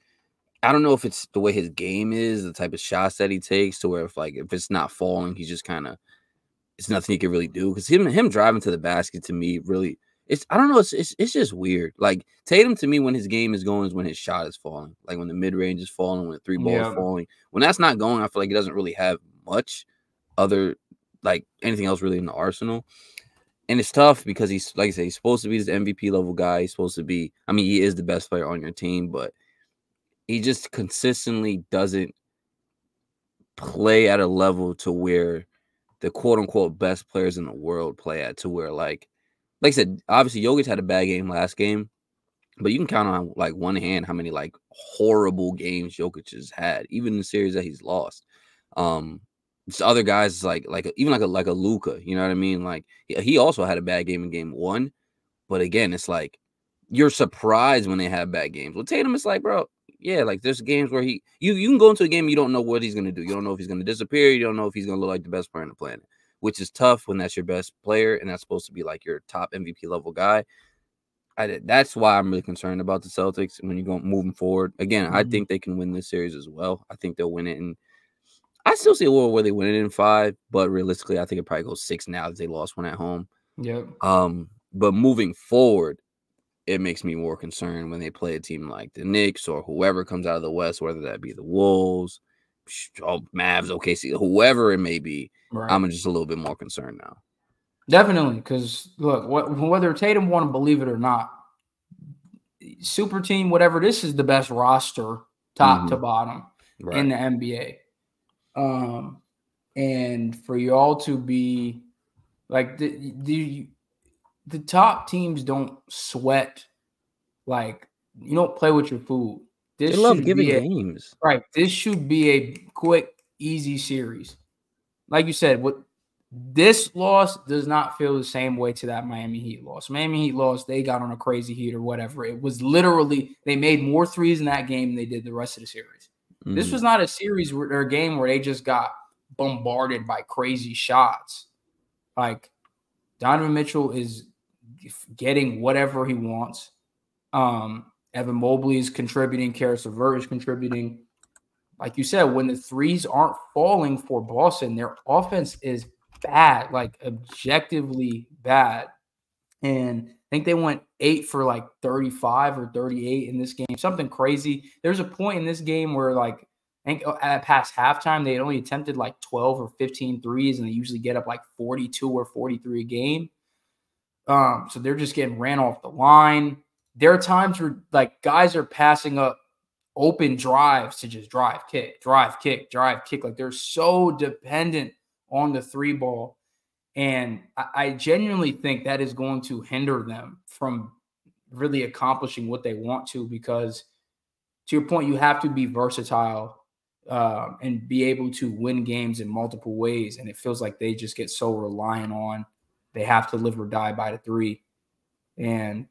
I don't know if it's the way his game is, the type of shots that he takes, to where if it's not falling, he's just kind of, it's nothing he can really do. Because him driving to the basket, to me, really, I don't know. It's just weird. Like, Tatum, to me, when his game is going, is when his shot is falling. Like, when the mid-range is falling, when the three ball is falling. When that's not going, I feel like he doesn't really have much other, like, anything else really in the arsenal. And it's tough because he's, like I say, he's supposed to be this MVP-level guy. He's supposed to be, I mean, he is the best player on your team, but he just consistently doesn't play at a level to where the quote-unquote best players in the world play at, to where, like, like I said, obviously Jokic had a bad game last game, but you can count on like one hand how many like horrible games Jokic has had, even in series that he's lost. Other guys like even like a Luka, you know what I mean? Like he also had a bad game in game one, but again, it's like you're surprised when they have bad games. With Tatum, it's like, bro, yeah, like there's games where you can go into a game, you don't know what he's gonna do. You don't know if he's gonna disappear. You don't know if he's gonna look like the best player on the planet, which is tough when that's your best player and that's supposed to be like your top MVP level guy. That's why I'm really concerned about the Celtics when you're going moving forward. Again, I think they can win this series as well. I think they'll win it, and I still see a world where they win it in 5, but realistically, I think it probably goes 6 now that they lost one at home. Yep. But moving forward, it makes me more concerned when they play a team like the Knicks or whoever comes out of the West, whether that be the Wolves, Mavs, OKC, whoever it may be. Right. I'm just a little bit more concerned now. Definitely, because look, whether Tatum want to believe it or not, super team, whatever, this is the best roster, top to bottom, right, in the NBA. And for y'all to be like the top teams don't sweat, like you don't play with your food. They love giving games, right? This should be a quick, easy series. Like you said, what this loss does not feel the same way to that Miami Heat loss. Miami Heat loss, they got on a crazy heat or whatever. It was literally they made more threes in that game than they did the rest of the series. This was not a series or a game where they just got bombarded by crazy shots. Like Donovan Mitchell is getting whatever he wants. Evan Mobley is contributing. Karis LeVert is contributing. Like you said, when the threes aren't falling for Boston, their offense is bad, like objectively bad. And I think they went 8 for like 35 or 38 in this game, something crazy. There's a point in this game where like I think at past halftime, they had only attempted like 12 or 15 threes, and they usually get up like 42 or 43 a game. So they're just getting ran off the line. There are times where like guys are passing up open drives to just drive, kick, drive, kick, drive, kick. Like they're so dependent on the three ball. And I genuinely think that is going to hinder them from really accomplishing what they want to, because to your point, you have to be versatile and be able to win games in multiple ways. And it feels like they just get so reliant on they have to live or die by the three. And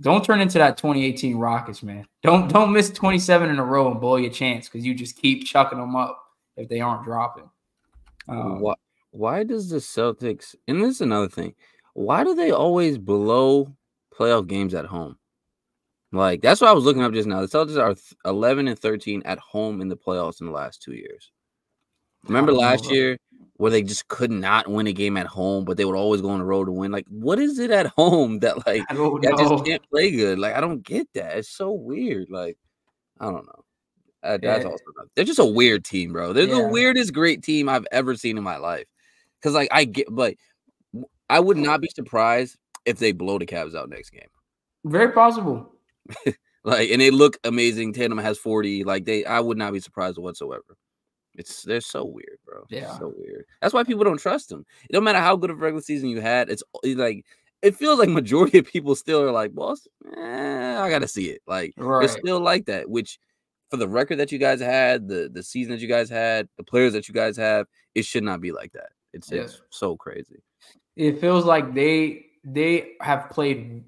don't turn into that 2018 Rockets, man. Don't miss 27 in a row and blow your chance because you just keep chucking them up if they aren't dropping. Why does the Celtics, and this is another thing, why do they always blow playoff games at home? Like, that's what I was looking up just now. The Celtics are 11-13 at home in the playoffs in the last 2 years. Remember last year where they just could not win a game at home, but they would always go on the road to win? Like, what is it at home that, like, that just can't play good? Like, I don't get that. It's so weird. Like, I don't know. That's also another. They're just a weird team, bro. They're the weirdest great team I've ever seen in my life. Because, like, I get, but I would not be surprised if they blow the Cavs out next game. Very possible. Like, and they look amazing. Tatum has 40. Like, I would not be surprised whatsoever. They're so weird, bro. Yeah. So weird. That's why people don't trust them. It don't matter how good of a regular season you had. It's like, it feels like majority of people still are like, Boston, I got to see it. Like, right. It's still like that, which for the record that you guys had, the season that you guys had, the players that you guys have, it should not be like that. It's so crazy. It feels like they have played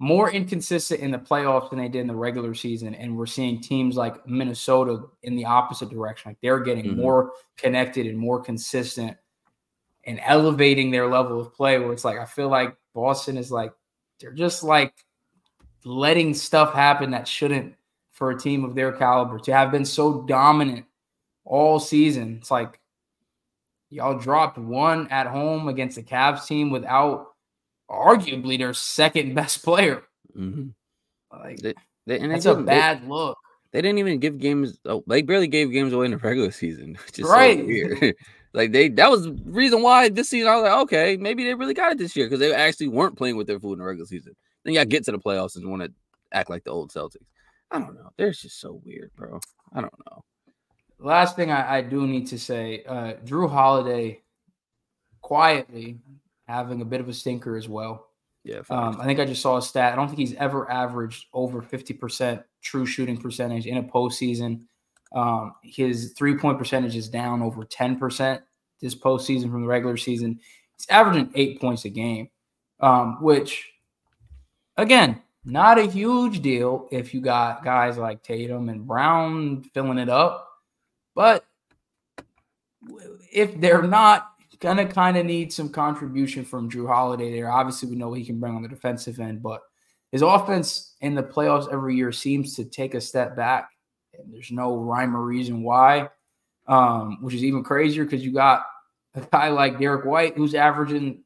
more inconsistent in the playoffs than they did in the regular season, and we're seeing teams like Minnesota in the opposite direction. Like they're getting more connected and more consistent and elevating their level of play, where it's like I feel like Boston is like they're just like letting stuff happen that shouldn't for a team of their caliber to have been so dominant all season. It's like y'all dropped one at home against the Cavs team without arguably their second best player. Like that's a bad look. They didn't even give games. They barely gave games away in the regular season, which is so weird. Like that was the reason why this season I was like, okay, maybe they really got it this year because they actually weren't playing with their food in the regular season. Then y'all get to the playoffs and want to act like the old Celtics. I don't know. They're just so weird, bro. I don't know. Last thing I do need to say, Drew Holiday quietly having a bit of a stinker as well. Yeah, I think I just saw a stat. I don't think he's ever averaged over 50% true shooting percentage in a postseason. His three-point percentage is down over 10% this postseason from the regular season. He's averaging 8 points a game, which, again, not a huge deal if you got guys like Tatum and Brown filling it up. But if they're not, going to kind of need some contribution from Jrue Holiday there. Obviously, we know what he can bring on the defensive end, but his offense in the playoffs every year seems to take a step back, and there's no rhyme or reason why, which is even crazier because you got a guy like Derek White who's averaging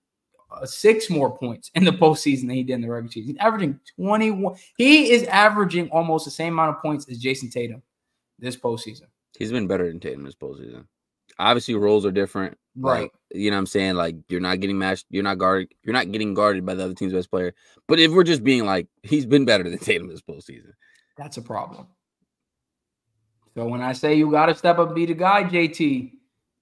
6 more points in the postseason than he did in the regular season. He's averaging 21. He is averaging almost the same amount of points as Jayson Tatum this postseason. He's been better than Tatum this postseason. Obviously, roles are different. Right. Like, you know what I'm saying? Like, you're not getting matched. You're not getting guarded by the other team's best player. But if we're just being like, he's been better than Tatum this postseason. That's a problem. So when I say you got to step up and be the guy, JT,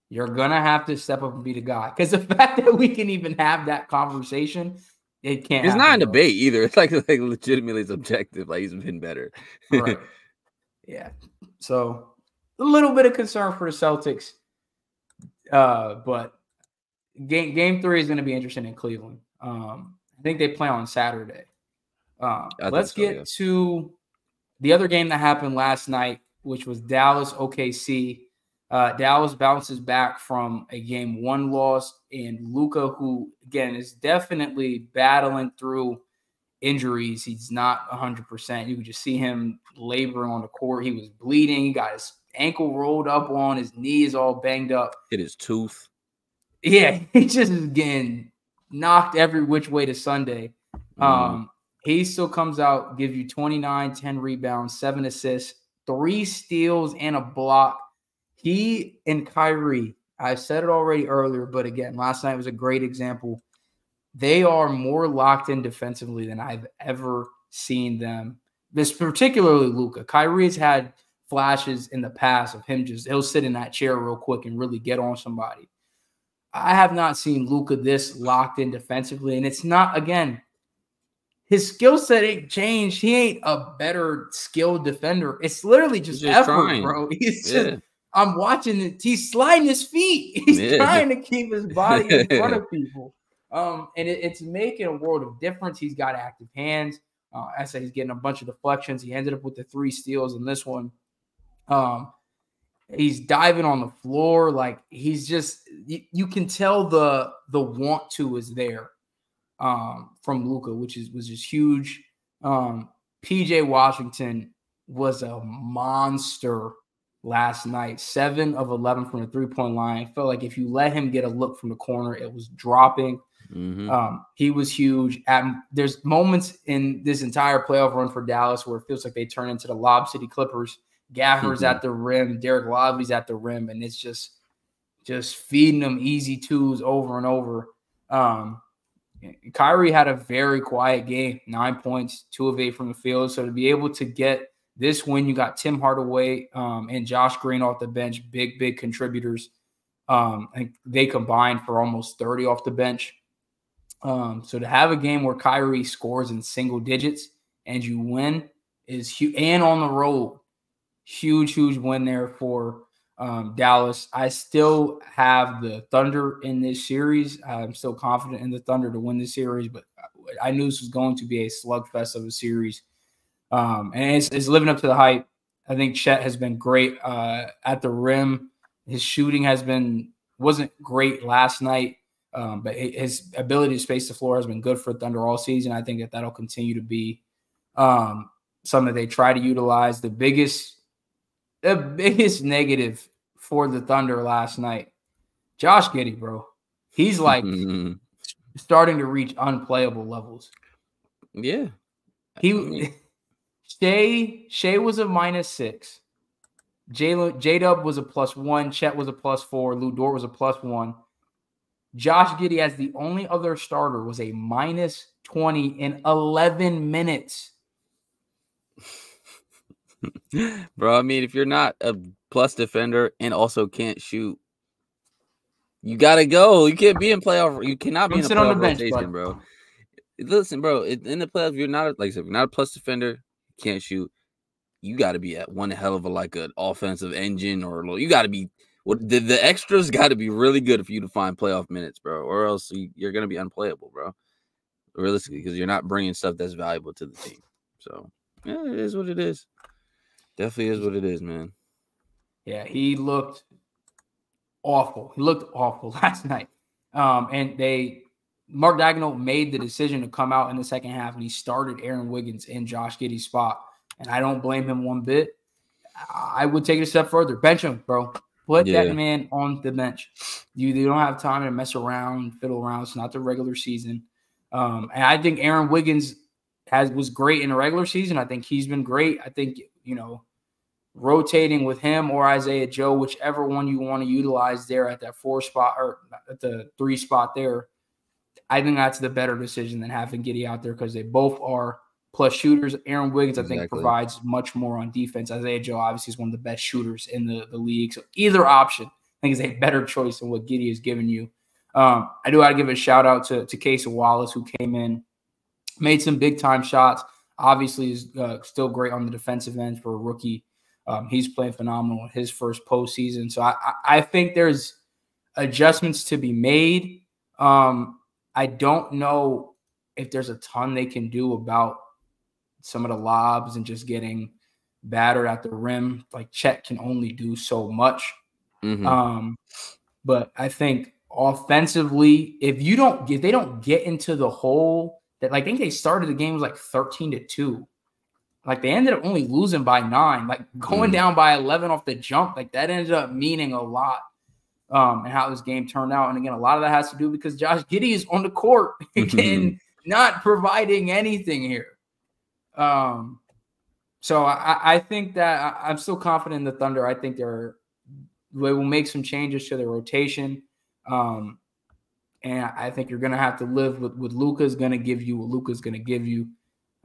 you're going to have to step up and be the guy. Because the fact that we can even have that conversation, it can't It's not a debate either. It's like legitimately it's objective. Like, he's been better. Right. Yeah. So a little bit of concern for the Celtics. But game three is going to be interesting in Cleveland. I think they play on Saturday. Let's get to the other game that happened last night, which was Dallas OKC. Dallas bounces back from a game one loss, and Luka, who again is definitely battling through injuries. He's not 100%. You could just see him laboring on the court. He was bleeding. He got his ankle rolled up on, his knee is all banged up. It is tooth. Yeah, he's just getting knocked every which way to Sunday. He still comes out, gives you 29, 10 rebounds, 7 assists, 3 steals, and a block. He and Kyrie, I said it already earlier, but again, last night was a great example. They are more locked in defensively than I've ever seen them. This particularly Luka. Kyrie has had flashes in the past of him just he'll sit in that chair real quick and really get on somebody. I have not seen Luka this locked in defensively, and it's not, again, his skill set ain't changed. He ain't a better skilled defender. It's literally just effort, trying. Bro. He's just I'm watching it. He's sliding his feet. He's trying to keep his body in front of people, and it's making a world of difference. He's got active hands. I say he's getting a bunch of deflections. He ended up with the 3 steals in this one. He's diving on the floor. Like, he's just, you can tell the want to is there, from Luka, which was just huge. PJ Washington was a monster last night, 7 of 11 from the 3-point line. Felt like if you let him get a look from the corner, it was dropping. He was huge. There's moments in this entire playoff run for Dallas where it feels like they turn into the Lob City Clippers. Gafford's at the rim. Derek Lively's at the rim. And it's just feeding them easy twos over and over. Kyrie had a very quiet game, 9 points, 2 of 8 from the field. So to be able to get this win, you got Tim Hardaway and Josh Green off the bench, big contributors. I think they combined for almost 30 off the bench. So to have a game where Kyrie scores in single digits and you win is huge. And on the road. Huge win there for Dallas. I still have the Thunder in this series. I'm still confident in the Thunder to win this series, but I knew this was going to be a slugfest of a series. And it's living up to the hype. I think Chet has been great at the rim. His shooting wasn't great last night, but his ability to space the floor has been good for Thunder all season. I think that'll continue to be something they try to utilize. The biggest negative for the Thunder last night, Josh Giddey, bro. He's like starting to reach unplayable levels. Yeah. Shai was a -6. J-Dub was a +1. Chet was a +4. Lou Dort was a +1. Josh Giddey, as the only other starter, was a -20 in 11 minutes. Bro, I mean, if you're not a plus defender and also can't shoot, You gotta go. You can't be in playoff. You cannot be in the playoff rotation, bro. Listen, bro. In the playoff, you're not like I said, you're not a plus defender. Can't shoot. You got to be at one hell of a like an offensive engine, or you got to be. The extras got to be really good for you to find playoff minutes, bro. Or else you're gonna be unplayable, bro. Realistically, because you're not bringing stuff that's valuable to the team. So yeah, it is what it is. Definitely is what it is, man. Yeah, he looked awful. He looked awful last night. And Mark Daigneault made the decision to come out in the second half, and he started Aaron Wiggins in Josh Giddey's spot. And I don't blame him one bit. I would take it a step further. Bench him, bro. Put that man on the bench. You don't have time to mess around, fiddle around. It's not the regular season. And I think Aaron Wiggins was great in the regular season. I think he's been great. I think, you know, rotating with him or Isaiah Joe, whichever one you want to utilize there at that 4 spot or at the 3 spot there, I think that's the better decision than having Giddey out there because they both are plus shooters. Aaron Wiggins, I think, provides much more on defense. Isaiah Joe obviously is one of the best shooters in the league. So either option, I think, is a better choice than what Giddey has given you. I do got to give a shout-out to Casey Wallace, who came in, made some big-time shots. Obviously, is still great on the defensive end for a rookie. He's playing phenomenal in his first postseason. So I think there's adjustments to be made. I don't know if there's a ton they can do about some of the lobs and just getting battered at the rim. Like, Chet can only do so much. Mm-hmm. But I think offensively, if they don't get into the hole that, like, I think they started the game was like 13-2. Like, they ended up only losing by 9, like going down by 11 off the jump. Like, that ended up meaning a lot. And how this game turned out. And again, a lot of that has to do because Josh Giddey is on the court and not providing anything here. So I think that I'm still confident in the Thunder. I think they will make some changes to their rotation. And I think you're going to have to live with what Luka's going to give you, what Luka's going to give you.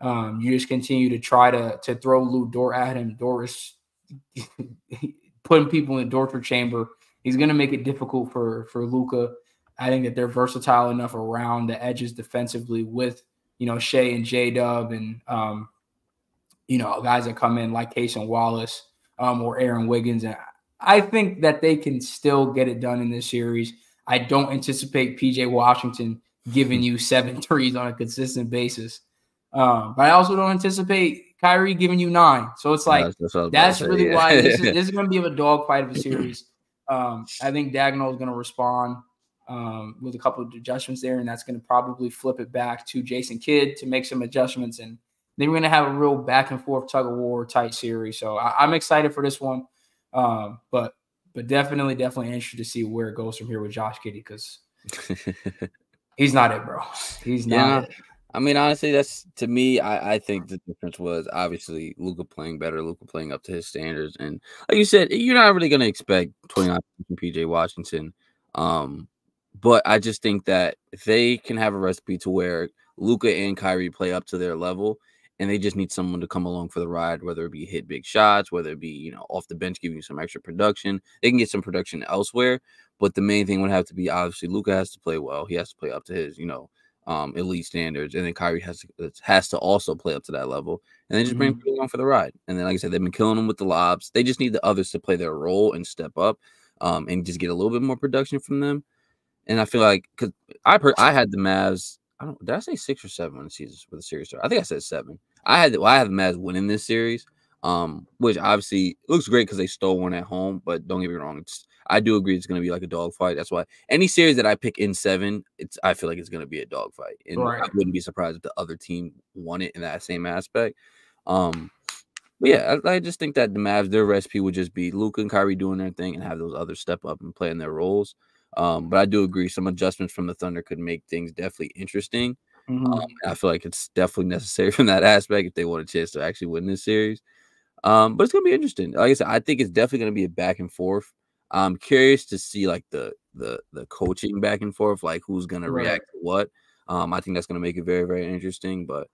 You just continue to try to throw Lou Dort at him. Doris putting people in the torture chamber. He's going to make it difficult for Luka. I think that they're versatile enough around the edges defensively with, you know, Shai and J-Dub and, you know, guys that come in like Kaysen Wallace or Aaron Wiggins. And I think that they can still get it done in this series. I don't anticipate P.J. Washington giving you 7 threes on a consistent basis. But I also don't anticipate Kyrie giving you 9. So it's like that's really why this is going to be a dogfight of a series. I think Daigneault is going to respond with a couple of adjustments there, and that's going to probably flip it back to Jason Kidd to make some adjustments. And then we're going to have a real back-and-forth tug-of-war type series. So I'm excited for this one, but definitely interested to see where it goes from here with Josh Giddey because he's not it, bro. He's not it. I mean, honestly, that's to me. I think the difference was obviously Luka playing better, Luka playing up to his standards, and like you said, you're not really going to expect 29 from PJ Washington. But I just think that they can have a recipe to where Luka and Kyrie play up to their level, and they just need someone to come along for the ride, whether it be hit big shots, whether it be off the bench giving you some extra production. They can get some production elsewhere, but the main thing would have to be obviously Luka has to play well. He has to play up to his elite standards, and then Kyrie has to also play up to that level, and they just bring people along for the ride. And then, like I said, they've been killing them with the lobs. They just need the others to play their role and step up, and just get a little bit more production from them. And I feel like because I had the Mavs. Did I say 6 or 7 when the season for the series started? I think I said 7. I have the Mavs winning this series, which obviously looks great because they stole one at home. But don't get me wrong, I do agree it's going to be like a dogfight. That's why any series that I pick in 7, I feel like it's going to be a dogfight. And right. I wouldn't be surprised if the other team won it in that same aspect. But yeah, I just think that the Mavs, their recipe would just be Luka and Kyrie doing their thing and have those others step up and play in their roles. But I do agree some adjustments from the Thunder could make things definitely interesting. I feel like it's definitely necessary from that aspect if they want a chance to actually win this series. But it's going to be interesting. Like I said, I think it's definitely going to be a back and forth. I'm curious to see like the coaching back and forth, like who's gonna react to what. I think that's gonna make it very, very interesting. But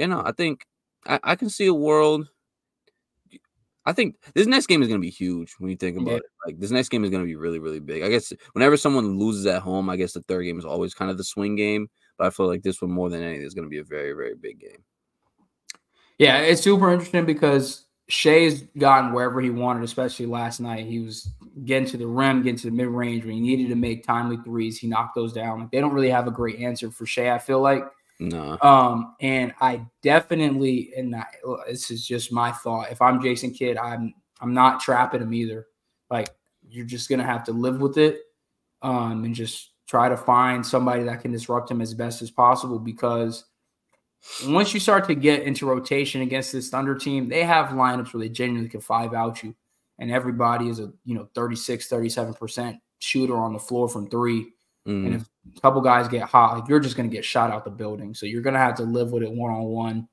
I think I can see a world. I think this next game is going to be huge when you think about it. Like, this next game is going to be really, really big. I guess whenever someone loses at home, I guess the third game is always kind of the swing game. But I feel like this one, more than anything, is going to be a very, very big game. Yeah, it's super interesting because Shai's gotten wherever he wanted, especially last night. He was getting to the rim, getting to the mid-range. When he needed to make timely threes, he knocked those down. They don't really have a great answer for Shai, I feel like. No. And I definitely, and I, this is just my thought. If I'm Jason Kidd, I'm not trapping him either. Like, you're just going to have to live with it and just try to find somebody that can disrupt him as best as possible, because once you start to get into rotation against this Thunder team, they have lineups where they genuinely can five out you, and everybody is a 36, 37% shooter on the floor from three. And if a couple guys get hot, like, you're just going to get shot out the building. So you're going to have to live with it one-on-one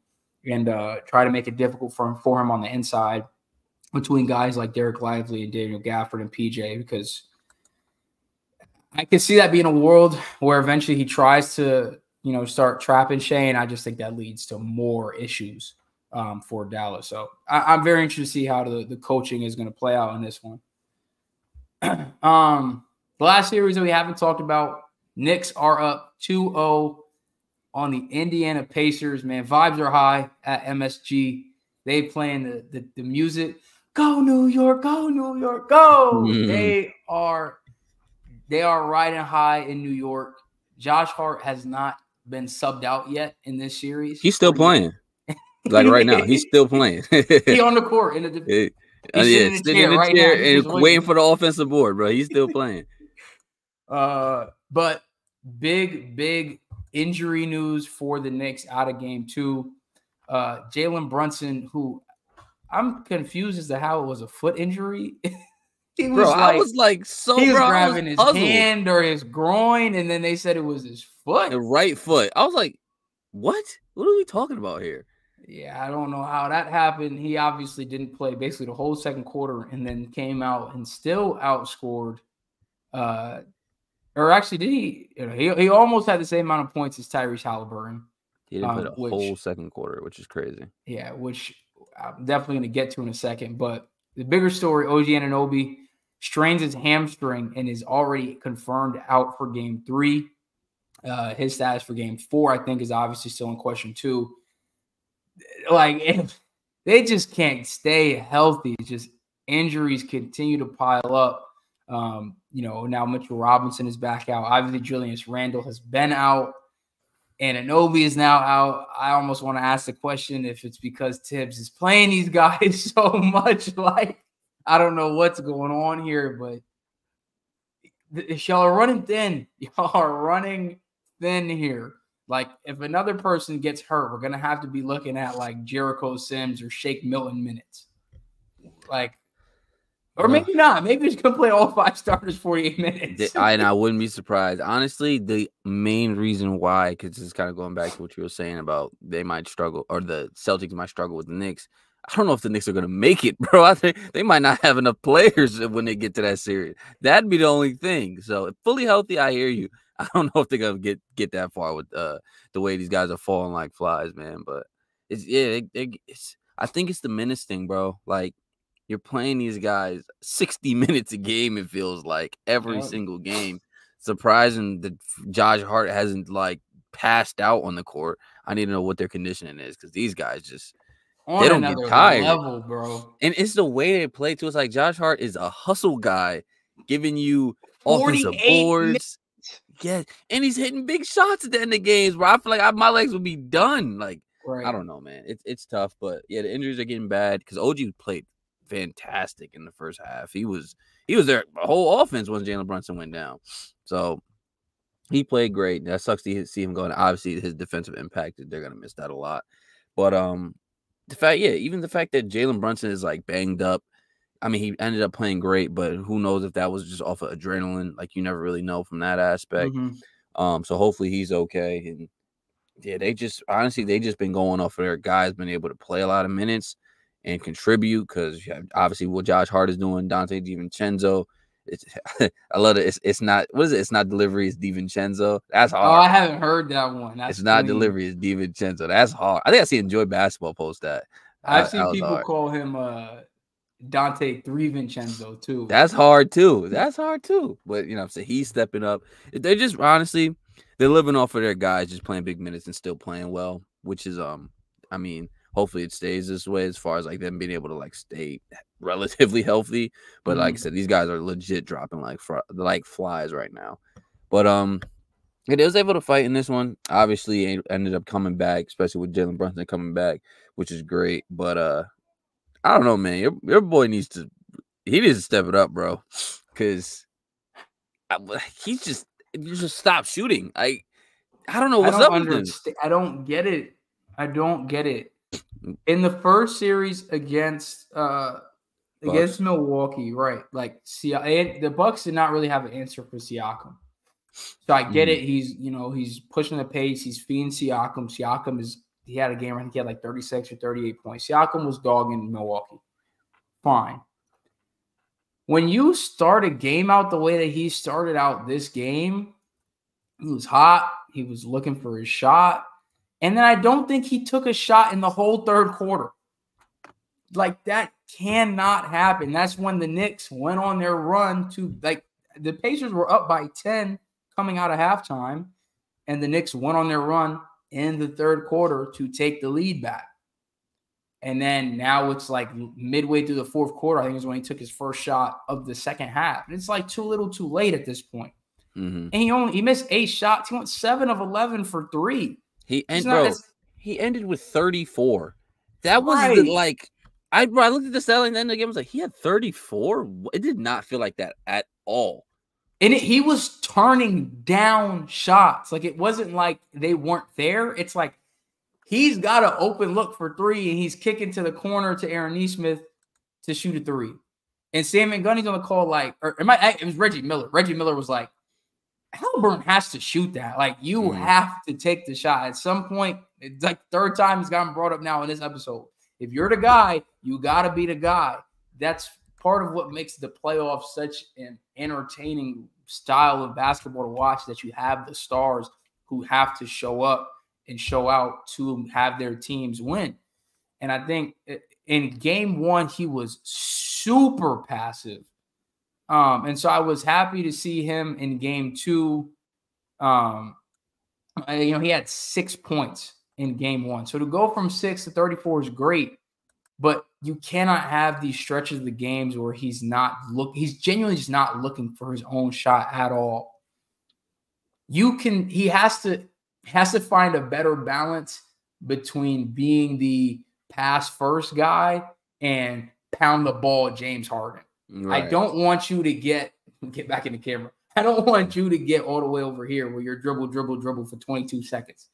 and try to make it difficult for him on the inside between guys like Derek Lively and Daniel Gafford and PJ, because I can see that being a world where eventually he tries to, start trapping Shai. And I just think that leads to more issues for Dallas. So I'm very interested to see how the coaching is going to play out in this one. The last series that we haven't talked about, Knicks are up 2-0 on the Indiana Pacers. Man, vibes are high at MSG. They playing the music. Go New York, go New York, go. They are riding high in New York. Josh Hart has not been subbed out yet in this series. He's still playing. Like right now, he's still playing. He's on the court in the sitting in the chair and waiting for the offensive board, bro. He's still playing. But big injury news for the Knicks out of game two. Jalen Brunson, who I'm confused as to how it was a foot injury. He was grabbing his hand or his groin, and then they said it was his foot. The right foot. I was like, what? What are we talking about here? Yeah, I don't know how that happened. He obviously didn't play basically the whole second quarter and then came out and still outscored. Or actually, did he? He almost had the same amount of points as Tyrese Halliburton. He didn't play the whole second quarter, which is crazy. Yeah, which I'm definitely going to get to in a second. But the bigger story, OG Anunoby strains his hamstring and is already confirmed out for game three. His status for game four, I think, is obviously still in question too. Like, if they just can't stay healthy, it's just injuries continue to pile up. Now Mitchell Robinson is back out. Obviously, Julius Randle has been out, and Anunoby is now out. I almost want to ask the question if it's because Tibbs is playing these guys so much. Like, I don't know what's going on here, but y'all are running thin. Y'all are running thin here. Like, if another person gets hurt, we're going to have to be looking at, like, Jericho Sims or Shake Milton minutes. Like, or maybe not. Maybe he's going to play all five starters 48 minutes. I wouldn't be surprised. Honestly, the main reason why, because this is kind of going back to what you were saying about they might struggle, or the Celtics might struggle with the Knicks. I don't know if the Knicks are going to make it, bro. I think they might not have enough players when they get to that series. That'd be the only thing. So, fully healthy, I hear you. I don't know if they're going to get that far with the way these guys are falling like flies, man. But, I think it's the minutes thing, bro. Like, you're playing these guys 60 minutes a game, it feels like, every single game. Surprising that Josh Hart hasn't, like, passed out on the court. I need to know what their conditioning is, because these guys just – they don't get tired. Level, bro. And it's the way they play, too. It's like Josh Hart is a hustle guy, giving you offensive boards. Yeah, and he's hitting big shots at the end of games where I feel like my legs would be done. Like, right. I don't know, man. It's tough, but yeah, the injuries are getting bad because OG played fantastic in the first half. He was their whole offense once Jalen Brunson went down. So he played great. That sucks to see him going. Obviously, his defensive impact, they're gonna miss that a lot. But the fact that Jalen Brunson is like banged up. I mean, he ended up playing great, but who knows if that was just off of adrenaline. Like, you never really know from that aspect. So hopefully he's okay. And yeah, they just been going off of their guys, been able to play a lot of minutes and contribute, because obviously what Josh Hart is doing, Dante DiVincenzo. I love it. It's not, what is it? It's not delivery, it's DiVincenzo. That's hard. Oh, I haven't heard that one. That's not delivery, it's DiVincenzo. That's hard. I think I see Enjoy Basketball post that. I've seen people call him Dante DiVincenzo too. That's hard too. That's hard too. But you know what I'm saying? He's stepping up. They just honestly, they're living off of their guys just playing big minutes and still playing well, which is I mean, hopefully it stays this way as far as like them being able to like stay relatively healthy. But like I said, these guys are legit dropping like flies right now. But they was able to fight in this one. Obviously ended up coming back, especially with Jalen Brunson coming back, which is great. But I don't know, man. Your boy needs to step it up, bro. Cause he's just stop shooting. I don't know what's up with this. I don't get it. In the first series against Milwaukee, right? Like the Bucks did not really have an answer for Siakam. So I get it. He's pushing the pace. He's feeding Siakam. He had a game where I think he had like 36 or 38 points. Siakam was dogging Milwaukee. Fine. When you start a game out the way that he started out this game, he was hot. He was looking for his shot. And then I don't think he took a shot in the whole third quarter. Like, that cannot happen. That's when the Knicks went on their run to, like, the Pacers were up by 10 coming out of halftime, and the Knicks went on their run in the third quarter to take the lead back. And then now it's like midway through the fourth quarter, I think is when he took his first shot of the second half. And it's like too little too late at this point. And he missed 8 shots. He went 7 of 11 for 3. He ended with 34. That was right. I looked at the stat line at the end of the game. I was like, he had 34. It did not feel like that at all. And he was turning down shots. Like, it wasn't like they weren't there. It's like he's got an open look for 3, and he's kicking to the corner to Aaron Nesmith to shoot a 3. And Sam Mangundy's on the call it was Reggie Miller. Reggie Miller was like, Halliburton has to shoot that. Like, you have to take the shot. At some point, it's like third time it's gotten brought up now in this episode. If you're the guy, you got to be the guy. That's part of what makes the playoffs such an entertaining style of basketball to watch, that you have the stars who have to show up and show out to have their teams win. And I think in game one, he was super passive. And so I was happy to see him in game two. He had 6 points in game one. So to go from 6 to 34 is great, but you cannot have these stretches of the games where he's genuinely just not looking for his own shot at all. He has to find a better balance between being the pass first guy and pound the ball James Harden. Right. I don't want you to get back in the camera. I don't want you to get all the way over here where you're dribble for 22 seconds.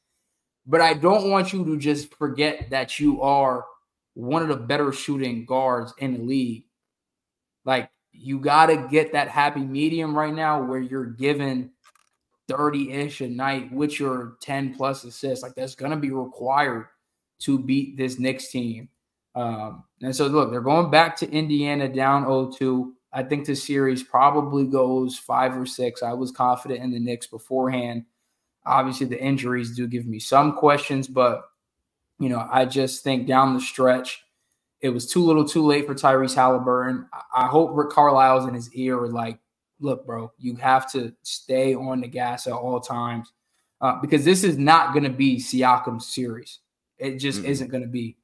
But I don't want you to just forget that you are one of the better shooting guards in the league. Like, you got to get that happy medium right now where you're giving 30-ish a night with your 10-plus assists. Like, that's going to be required to beat this Knicks team. And so, look, they're going back to Indiana down 0-2. I think the series probably goes 5 or 6. I was confident in the Knicks beforehand. Obviously, the injuries do give me some questions, but I just think down the stretch, it was too little too late for Tyrese Halliburton. I hope Rick Carlisle's in his ear, like, look, bro, you have to stay on the gas at all times because this is not going to be Siakam's series. It just isn't going to be.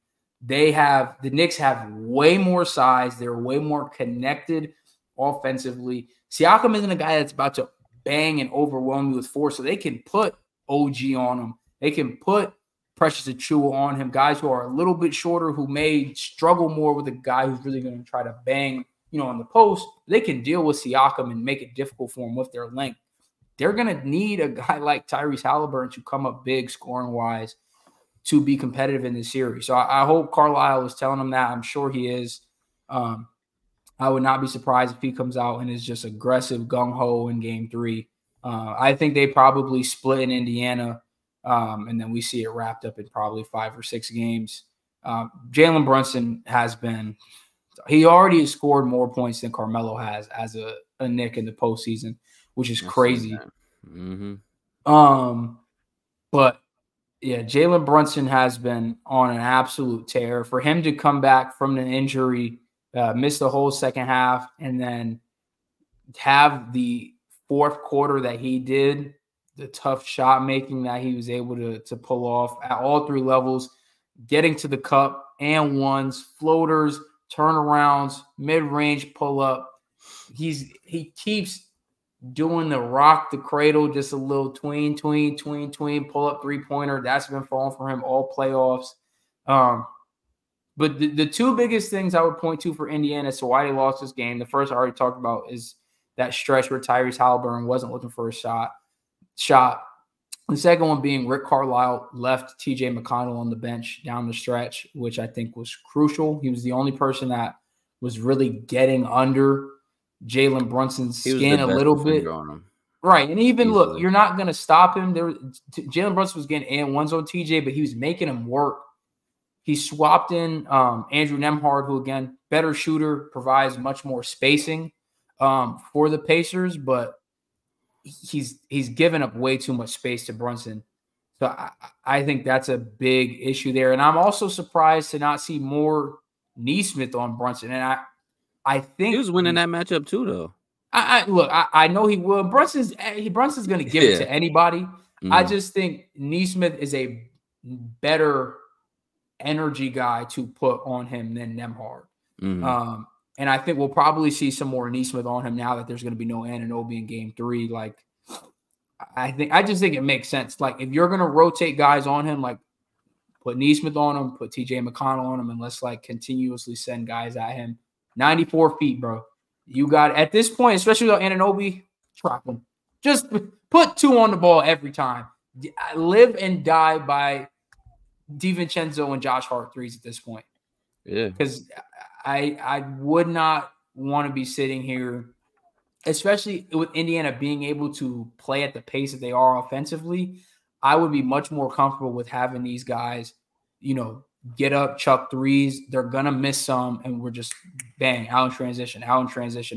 The Knicks have way more size. They're way more connected offensively. Siakam isn't a guy that's about to bang and overwhelm you with force, so they can put OG on him. They can put Precious Achiuwa on him, guys who are a little bit shorter, who may struggle more with a guy who's really going to try to bang, on the post. They can deal with Siakam and make it difficult for him with their length. They're going to need a guy like Tyrese Halliburton to come up big scoring-wise to be competitive in this series. So I hope Carlisle is telling him that. I'm sure he is. I would not be surprised if he comes out and is just aggressive, gung-ho in game 3. I think they probably split in Indiana. And then we see it wrapped up in probably 5 or 6 games. Jalen Brunson he already has scored more points than Carmelo has as a Knick in the postseason, which is crazy. But yeah, Jalen Brunson has been on an absolute tear. For him to come back from an injury miss the whole second half, and then have the fourth quarter that he did, the tough shot making that he was able to pull off at all three levels, getting to the cup, and ones, floaters, turnarounds, mid-range pull-up. He keeps doing the rock the cradle, just a little tween, pull-up three-pointer. That's been falling for him all playoffs. But the two biggest things I would point to for Indiana is why they lost this game. The first I already talked about is that stretch where Tyrese Haliburton wasn't looking for a shot. The second one being Rick Carlisle left TJ McConnell on the bench down the stretch, which I think was crucial. He was the only person that was really getting under Jalen Brunson's skin a little bit. Right. And even easily. Look, you're not going to stop him. Jalen Brunson was getting and ones on TJ, but he was making him work. He swapped in Andrew Nembhard, who, again, better shooter, provides much more spacing for the Pacers, but he's given up way too much space to Brunson. So I think that's a big issue there. And I'm also surprised to not see more Nesmith on Brunson. And I think he was winning that matchup too, though. I know he will. Brunson's going to give it to anybody. Mm-hmm. I just think Nesmith is a better energy guy to put on him than Nembhard. Mm-hmm. And I think we'll probably see some more Nesmith on him now that there's going to be no Anunoby in Game 3. Like, I just think it makes sense. Like, if you're going to rotate guys on him, like, put Nesmith on him, put TJ McConnell on him, and let's, like, continuously send guys at him. 94 feet, bro. You got, at this point, especially with Anunoby, trap him. Just put two on the ball every time. Live and die by DiVincenzo and Josh Hart threes at this point. Yeah. Because I would not want to be sitting here, especially with Indiana being able to play at the pace that they are offensively. I would be much more comfortable with having these guys, you know, get up, chuck threes. They're going to miss some, and we're just, bang, out in transition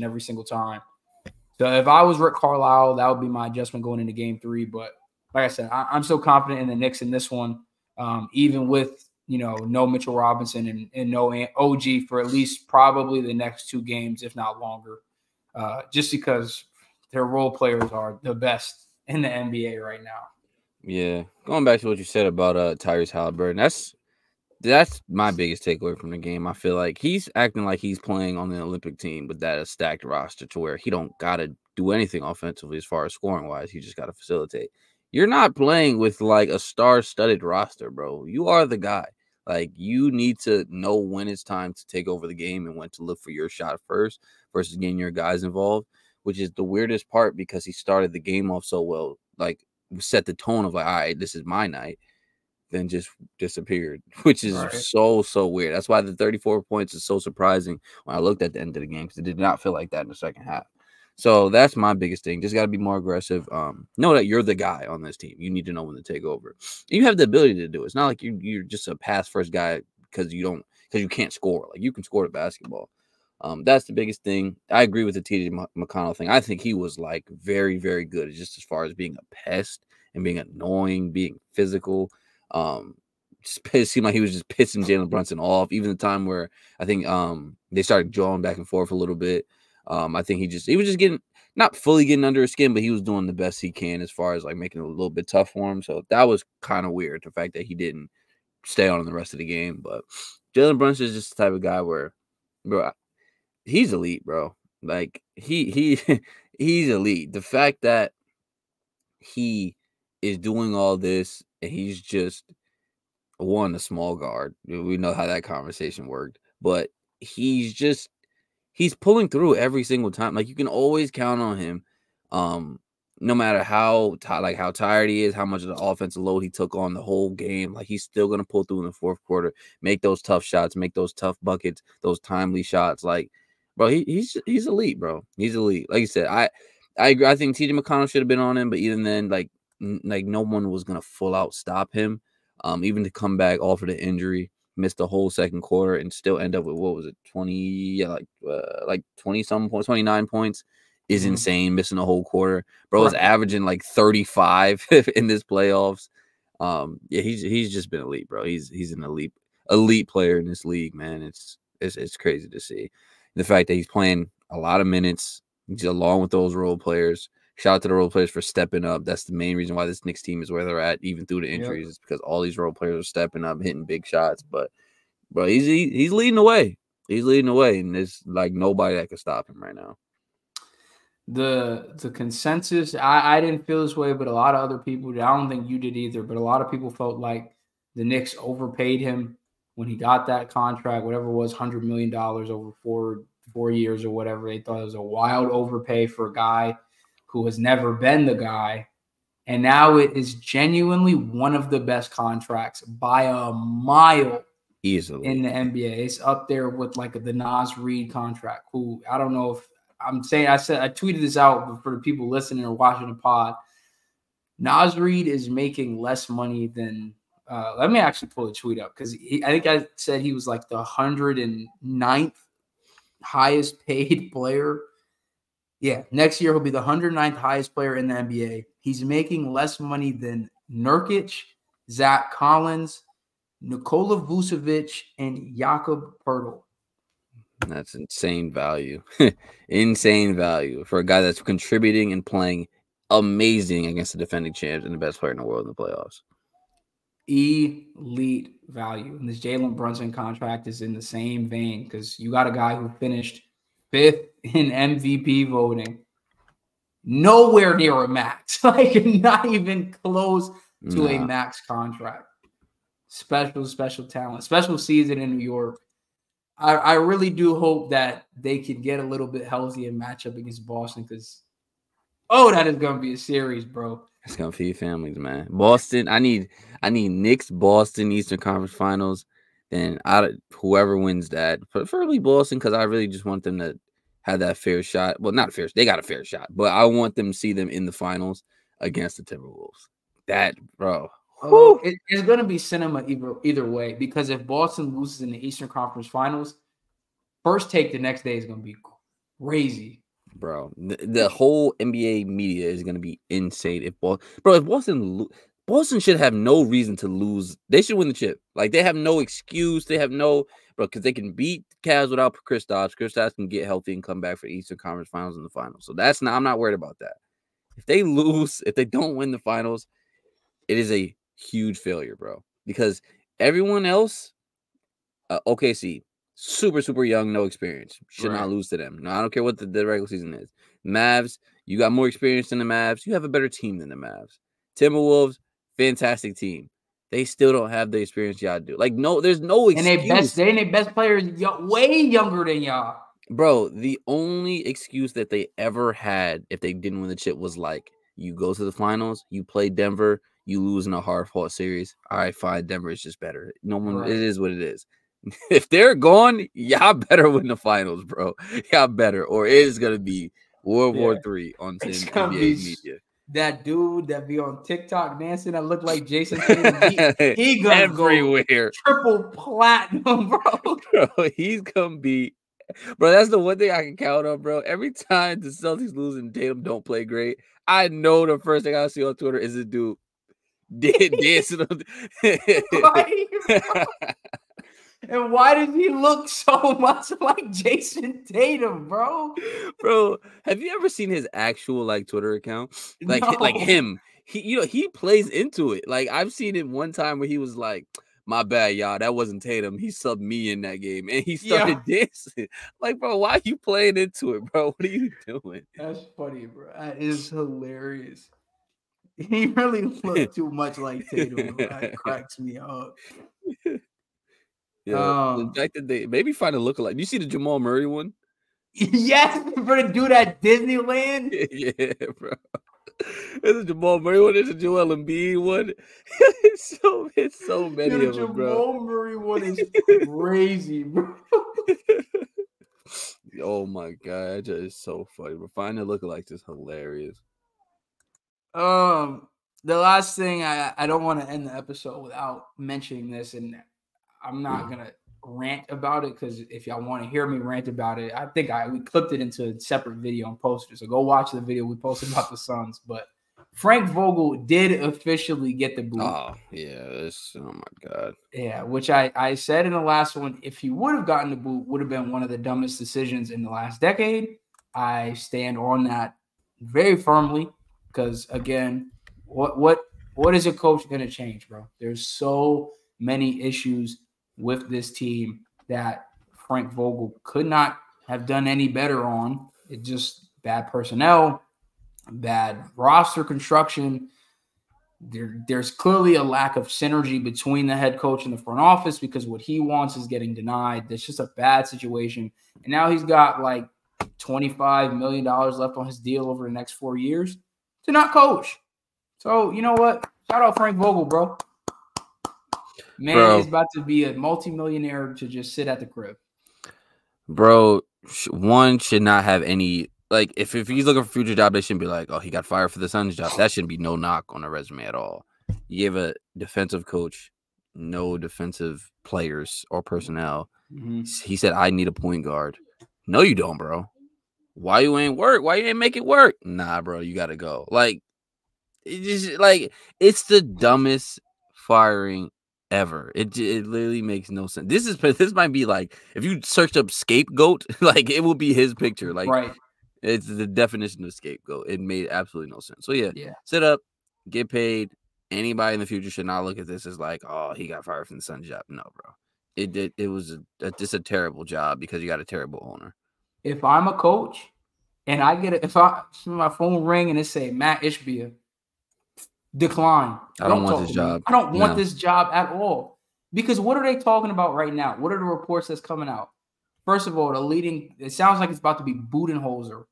every single time. So if I was Rick Carlisle, that would be my adjustment going into Game 3. But like I said, I'm so confident in the Knicks in this one, even with, you know, no Mitchell Robinson and no OG for at least probably the next 2 games, if not longer, just because their role players are the best in the NBA right now. Yeah. Going back to what you said about Tyrese Haliburton, that's my biggest takeaway from the game. I feel like he's acting like he's playing on the Olympic team with that a stacked roster to where he don't got to do anything offensively as far as scoring-wise. He just got to facilitate. You're not playing with, like, a star-studded roster, bro. You are the guy. Like, you need to know when it's time to take over the game and when to look for your shot first versus getting your guys involved, which is the weirdest part because he started the game off so well, like, set the tone of, like, all right, this is my night, then just disappeared, which is right. So weird. That's why the 34 points is so surprising when I looked at the end of the game, because it did not feel like that in the second half. So that's my biggest thing. Just got to be more aggressive. Know that you're the guy on this team. You need to know when to take over. You have the ability to do it. It's not like you're just a pass-first guy because you can't score. Like, you can score the basketball. That's the biggest thing. I agree with the TJ McConnell thing. I think he was, like, very, very good just as far as being a pest and being annoying, being physical. It seemed like he was just pissing Jalen Brunson off. Even the time where I think they started jawing back and forth a little bit. I think he was just getting, not fully getting under his skin, but he was doing the best he can as far as, like, making it a little bit tough for him. So that was kind of weird, the fact that he didn't stay on in the rest of the game. But Jalen Brunson is just the type of guy where, bro, he's elite, bro. Like, he's elite. The fact that he is doing all this and he's just a small guard. We know how that conversation worked, but he's pulling through every single time. Like, you can always count on him, no matter how tired he is, how much of the offensive load he took on the whole game. Like, he's still going to pull through in the fourth quarter, make those tough shots, make those tough buckets, those timely shots. Like, bro, he's elite, bro. He's elite. Like you said, I agree. I think TJ McConnell should have been on him, but even then, like no one was going to full out stop him. Even to come back off of the injury, missed the whole second quarter and still end up with, what was it, 29 points is insane, missing the whole quarter. Bro is averaging like 35 in this playoffs. Yeah, he's just been elite, bro. He's an elite player in this league, man. It's It's crazy to see. The fact that he's playing a lot of minutes along with those role players. Shout out to the role players for stepping up. That's the main reason why this Knicks team is where they're at, even through the injuries, is because all these role players are stepping up, hitting big shots. But, bro, he's leading the way. He's leading the way, and there's, like, nobody that can stop him right now. The consensus, I didn't feel this way, but a lot of other people, I don't think you did either, but a lot of people felt like the Knicks overpaid him when he got that contract, whatever it was, $100 million over four years or whatever. They thought it was a wild overpay for a guy who has never been the guy. And now it is genuinely one of the best contracts by a mile easily in the NBA. It's up there with like the Naz Reid contract, who I don't know if I'm saying, I tweeted this out for the people listening or watching the pod. Naz Reid is making less money than, let me actually pull the tweet up, because I think I said he was like the 109th highest paid player. Yeah, next year he'll be the 109th highest player in the NBA. He's making less money than Nurkic, Zach Collins, Nikola Vucevic, and Jakob Poeltl. That's insane value. Insane value for a guy that's contributing and playing amazing against the defending champs and the best player in the world in the playoffs. Elite value. And this Jalen Brunson contract is in the same vein, because you got a guy who finished 5th in MVP voting, nowhere near a max, like not even close to a max contract. Special talent, special season in New York. I really do hope that they can get a little bit healthy and match up against Boston, because, oh, that is going to be a series, bro. It's going to feed families, man. Boston, I need Knicks, Boston, Eastern Conference Finals. And whoever wins that, preferably Boston, because I really just want them to have that fair shot. Well, not fair. They got a fair shot, but I want them to see them in the finals against the Timberwolves. That, bro. Oh, it's going to be cinema either way, because if Boston loses in the Eastern Conference Finals, first take the next day is going to be crazy. Bro, the whole NBA media is going to be insane. If Boston should have no reason to lose. They should win the chip. Like, they have no excuse. They have no, bro, because they can beat the Cavs without Kristaps. Kristaps can get healthy and come back for the Eastern Conference Finals in the finals. So that's not, I'm not worried about that. If they lose, if they don't win the finals, it is a huge failure, bro. Because everyone else, OKC, super young, no experience. Should not lose to them. No, I don't care what the regular season is. Mavs, you got more experience than the Mavs. You have a better team than the Mavs. Timberwolves, fantastic team. They still don't have the experience y'all do. Like, no, there's no excuse. And their best player is way younger than y'all. Bro, the only excuse that they ever had if they didn't win the chip was like, you go to the finals, you play Denver, you lose in a hard-fought series. All right, fine, Denver is just better. No one, It is what it is. If they're gone, y'all better win the finals, bro. Y'all better, or it is gonna be World War III on NBA media. That dude that be on TikTok dancing that looked like Jayson Tatum, he gonna everywhere, go triple platinum, bro. Bro, he's gonna be, bro. That's the one thing I can count on, bro. Every time the Celtics lose and Tatum don't play great, I know the first thing I see on Twitter is a dude dancing. And why does he look so much like Jayson Tatum, bro? Bro, have you ever seen his actual like Twitter account? Like, no. Like him, he plays into it. Like, I've seen it one time where he was like, "My bad, y'all, that wasn't Tatum. He subbed me in that game," and he started dancing. Like, bro, why are you playing into it, bro? What are you doing? That's funny, bro. That is hilarious. He really looked too much like Tatum, bro. That cracks me up. Yeah, the fact that they maybe find a lookalike. You see the Jamal Murray one? Yes, for the dude at Disneyland. Yeah, bro. There's a Jamal Murray one. There's a Joel Embiid one. It's so many of them, bro. The Jamal Murray one is crazy, bro. Oh my god, it's so funny. But finding a lookalike is hilarious. The last thing, I don't want to end the episode without mentioning this, and I'm not going to rant about it, because if y'all want to hear me rant about it, I think we clipped it into a separate video and posted it. So go watch the video we posted about the Suns. But Frank Vogel did officially get the boot. Oh, yeah. Oh, my God. Yeah, which I said in the last one, if he would have gotten the boot, would have been one of the dumbest decisions in the last decade. I stand on that very firmly because, again, what is a coach going to change, bro? There's so many issues with this team that Frank Vogel could not have done any better on. It's just bad personnel. Bad roster construction. There's clearly a lack of synergy between the head coach and the front office because what he wants is getting denied. That's just a bad situation. And now he's got like $25 million left on his deal over the next 4 years to not coach. So, you know what? Shout out Frank Vogel, bro. Man is about to be a multimillionaire to just sit at the crib. Bro, one should not have any... Like, if he's looking for a future job, they shouldn't be like, oh, he got fired for the Suns job. That shouldn't be no knock on a resume at all. You have a defensive coach, no defensive players or personnel. Mm-hmm. He said, I need a point guard. No, you don't, bro. Why you ain't work? Why you ain't make it work? Nah, bro, you got to go. Like, it's the dumbest firing ever. It literally makes no sense. This might be like, if you searched up scapegoat, like, it will be his picture. Like, right. It's the definition of scapegoat. It made absolutely no sense. So, yeah, sit up, get paid. Anybody in the future should not look at this as like, oh, he got fired from the Suns job. No, bro. It was just a terrible job because you got a terrible owner. If I'm a coach and I get it, if my phone ring and it say, Matt Ishbia, decline. I don't want this job. I don't want this job at all. Because what are they talking about right now? What are the reports that's coming out? First of all, it sounds like it's about to be Budenholzer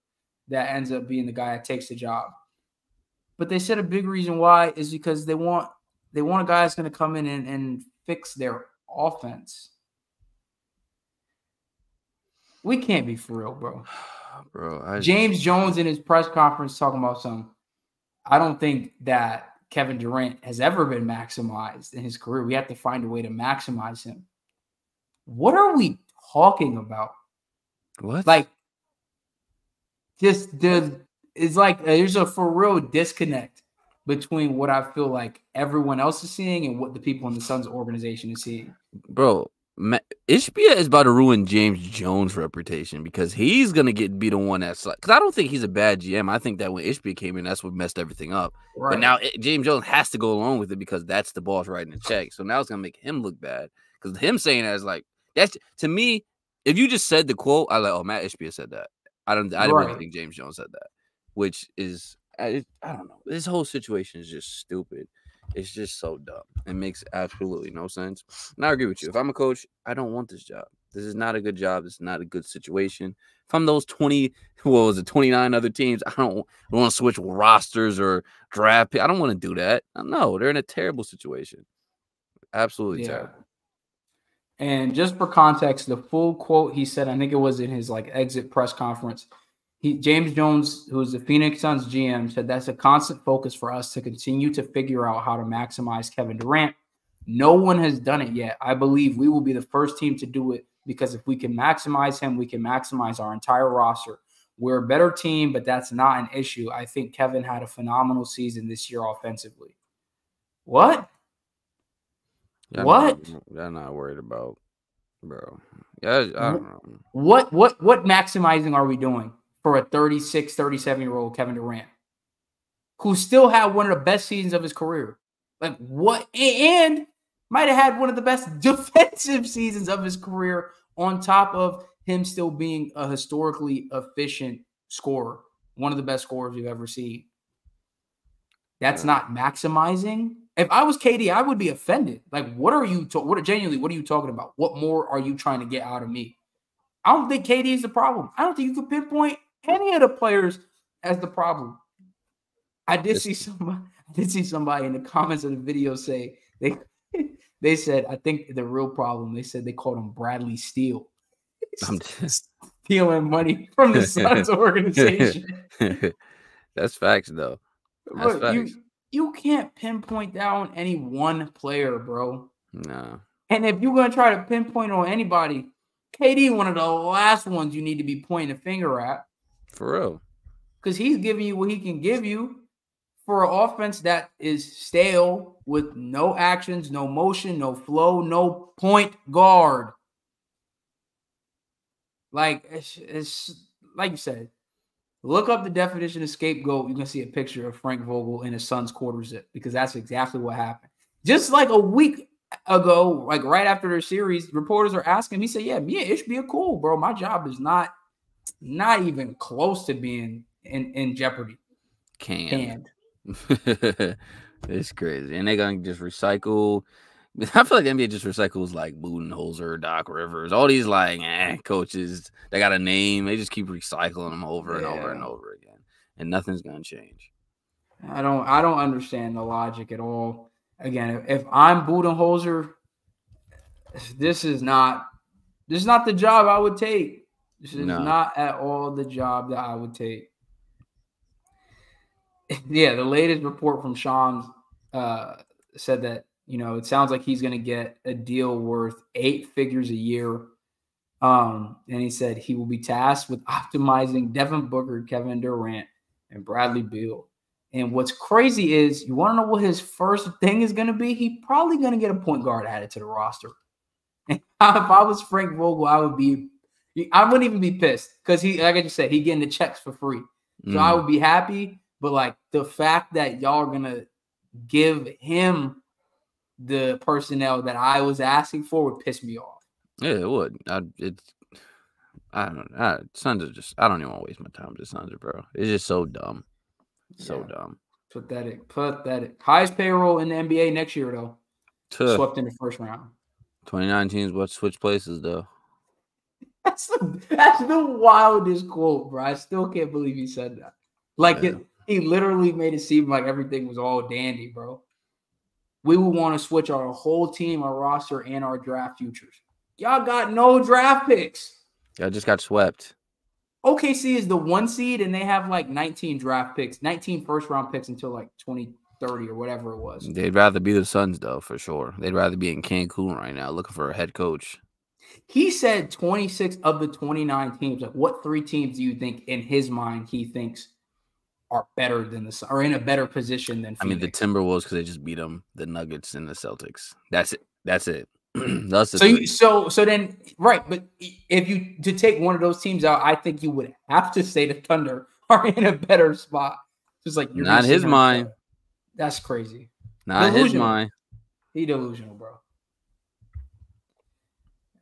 that ends up being the guy that takes the job. But they said a big reason why is because they want a guy that's going to come in and fix their offense. We can't be for real, bro. James Jones in his press conference talking about something. I don't think that Kevin Durant has ever been maximized in his career. We have to find a way to maximize him. What are we talking about? What? Like, just it's like there's a for real disconnect between what I feel like everyone else is seeing and what the people in the Suns organization is seeing. Bro, Ishbia is about to ruin James Jones' reputation because he's gonna be the one that's like, because I don't think he's a bad GM. I think that when Ishbia came in, that's what messed everything up. Right. But now James Jones has to go along with it because that's the boss writing the check. So now it's gonna make him look bad because him saying that is like. That's, to me, if you just said the quote, I like, oh, Matt Ishbia said that. I didn't really think James Jones said that, which is, I don't know. This whole situation is just stupid. It's just so dumb. It makes absolutely no sense. And I agree with you. If I'm a coach, I don't want this job. This is not a good job. It's not a good situation. If I'm those 29 other teams, I don't want to switch rosters or draft pick. I don't want to do that. No, they're in a terrible situation. Absolutely terrible. And just for context, the full quote he said, I think it was in his like exit press conference. James Jones, who is the Phoenix Suns GM, said that's a constant focus for us to continue to figure out how to maximize Kevin Durant. No one has done it yet. I believe we will be the first team to do it because if we can maximize him, we can maximize our entire roster. We're a better team, but that's not an issue. I think Kevin had a phenomenal season this year offensively. What? What? I'm not worried about, bro. Yeah, I don't know. What maximizing are we doing for a 36, 37-year-old Kevin Durant, who still had one of the best seasons of his career? Like, what? And might have had one of the best defensive seasons of his career on top of him still being a historically efficient scorer, one of the best scorers you've ever seen. That's not maximizing. If I was KD, I would be offended. Like, what are you talking about? What more are you trying to get out of me? I don't think KD is the problem. I don't think you could pinpoint any of the players as the problem. I did see somebody in the comments of the video say they said, I think the real problem, they said they called him Bradley Steele. I'm just stealing money from the Suns organization. That's facts, though. That's facts. You can't pinpoint down any one player, bro. No. And if you're going to try to pinpoint on anybody, KD, one of the last ones you need to be pointing a finger at. For real. Because he's giving you what he can give you. for an offense that is stale with no actions, no motion, no flow, no point guard. Like, it's like you said, look up the definition of scapegoat. You're going to see a picture of Frank Vogel in his son's quarter zip, because that's exactly what happened. Just like a week ago, like right after their series, reporters are asking him. He said, yeah, me and Ishbia are cool, bro. My job is not even close to being in jeopardy. Canned. It's crazy. And they're going to just recycle. I feel like the NBA just recycles like Budenholzer, Doc Rivers, all these like coaches that got a name. They just keep recycling them over and over and over again, and nothing's going to change. I don't understand the logic at all. Again, if I'm Budenholzer, this is not the job I would take. This is not at all the job that I would take. Yeah, the latest report from Shams said that, you know, it sounds like he's going to get a deal worth 8 figures a year. And he said he will be tasked with optimizing Devin Booker, Kevin Durant, and Bradley Beal. And what's crazy is, you want to know what his first thing is going to be? He's probably going to get a point guard added to the roster. And if I was Frank Vogel, I wouldn't even be pissed, because he, like I just said, he getting the checks for free. So I would be happy. But like, the fact that y'all are going to give him the personnel that I was asking for would piss me off. Yeah, it would. I don't even want to waste my time with the Suns, bro. It's just so dumb. So dumb. Pathetic. Highest payroll in the NBA next year, though. Swept in the first round. 29 teams what switch places, though. That's the wildest quote, bro. I still can't believe he said that. Like, he literally made it seem like everything was all dandy, bro. We would want to switch our whole team, our roster, and our draft futures. Y'all got no draft picks. Y'all just got swept. OKC is the 1 seed, and they have like 19 draft picks, 19 first-round picks until like 2030 or whatever it was. They'd rather be the Suns, though, for sure. They'd rather be in Cancun right now looking for a head coach. He said 26 of the 29 teams. Like, what 3 teams do you think, in his mind, he thinks are better than the Suns, or in a better position than Phoenix? I mean, the Timberwolves, because they just beat them, the Nuggets, and the Celtics. That's it. Right. But if you to take one of those teams out, I think you would have to say the Thunder are in a better spot. Just like, you're not his mind. That's crazy. Not delusional. His mind. He delusional, bro.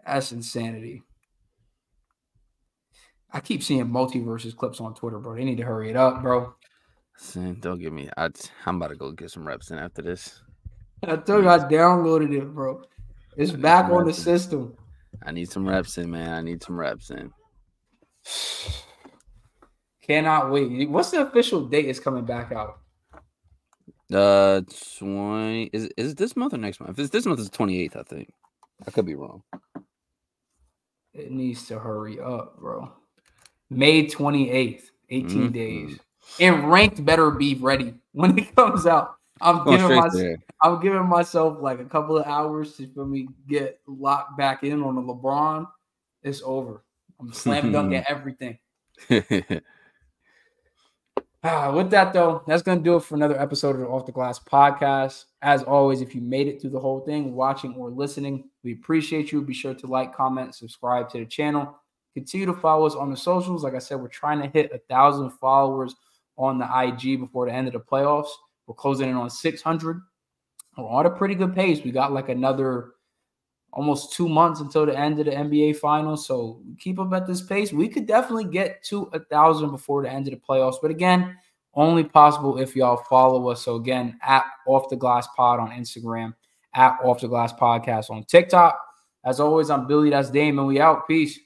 That's insanity. I keep seeing multiverses clips on Twitter, bro. They need to hurry it up, bro. Don't get me. I'm about to go get some reps in after this. I told you I downloaded it, bro. It's back on the system. I need some reps in, man. I need some reps in. Cannot wait. What's the official date it's coming back out? Is it this month or next month? If it's this month, it's the 28th, I think. I could be wrong. It needs to hurry up, bro. May 28th, 18 days. And Ranked better be ready when it comes out. I'm giving myself like a couple of hours to get locked back in on the LeBron. It's over. I'm slam dunking everything. With that, though, that's going to do it for another episode of the Off The Glass Podcast. As always, if you made it through the whole thing, watching or listening, we appreciate you. Be sure to like, comment, subscribe to the channel. Continue to follow us on the socials. Like I said, we're trying to hit 1,000 followers on the IG before the end of the playoffs. We're closing in on 600. We're on a pretty good pace. We got like another almost 2 months until the end of the NBA Finals. So keep up at this pace. We could definitely get to 1,000 before the end of the playoffs. But again, only possible if y'all follow us. So again, at Off The Glass Pod on Instagram, at Off The Glass Podcast on TikTok. As always, I'm Billy. That's Damon. We out. Peace.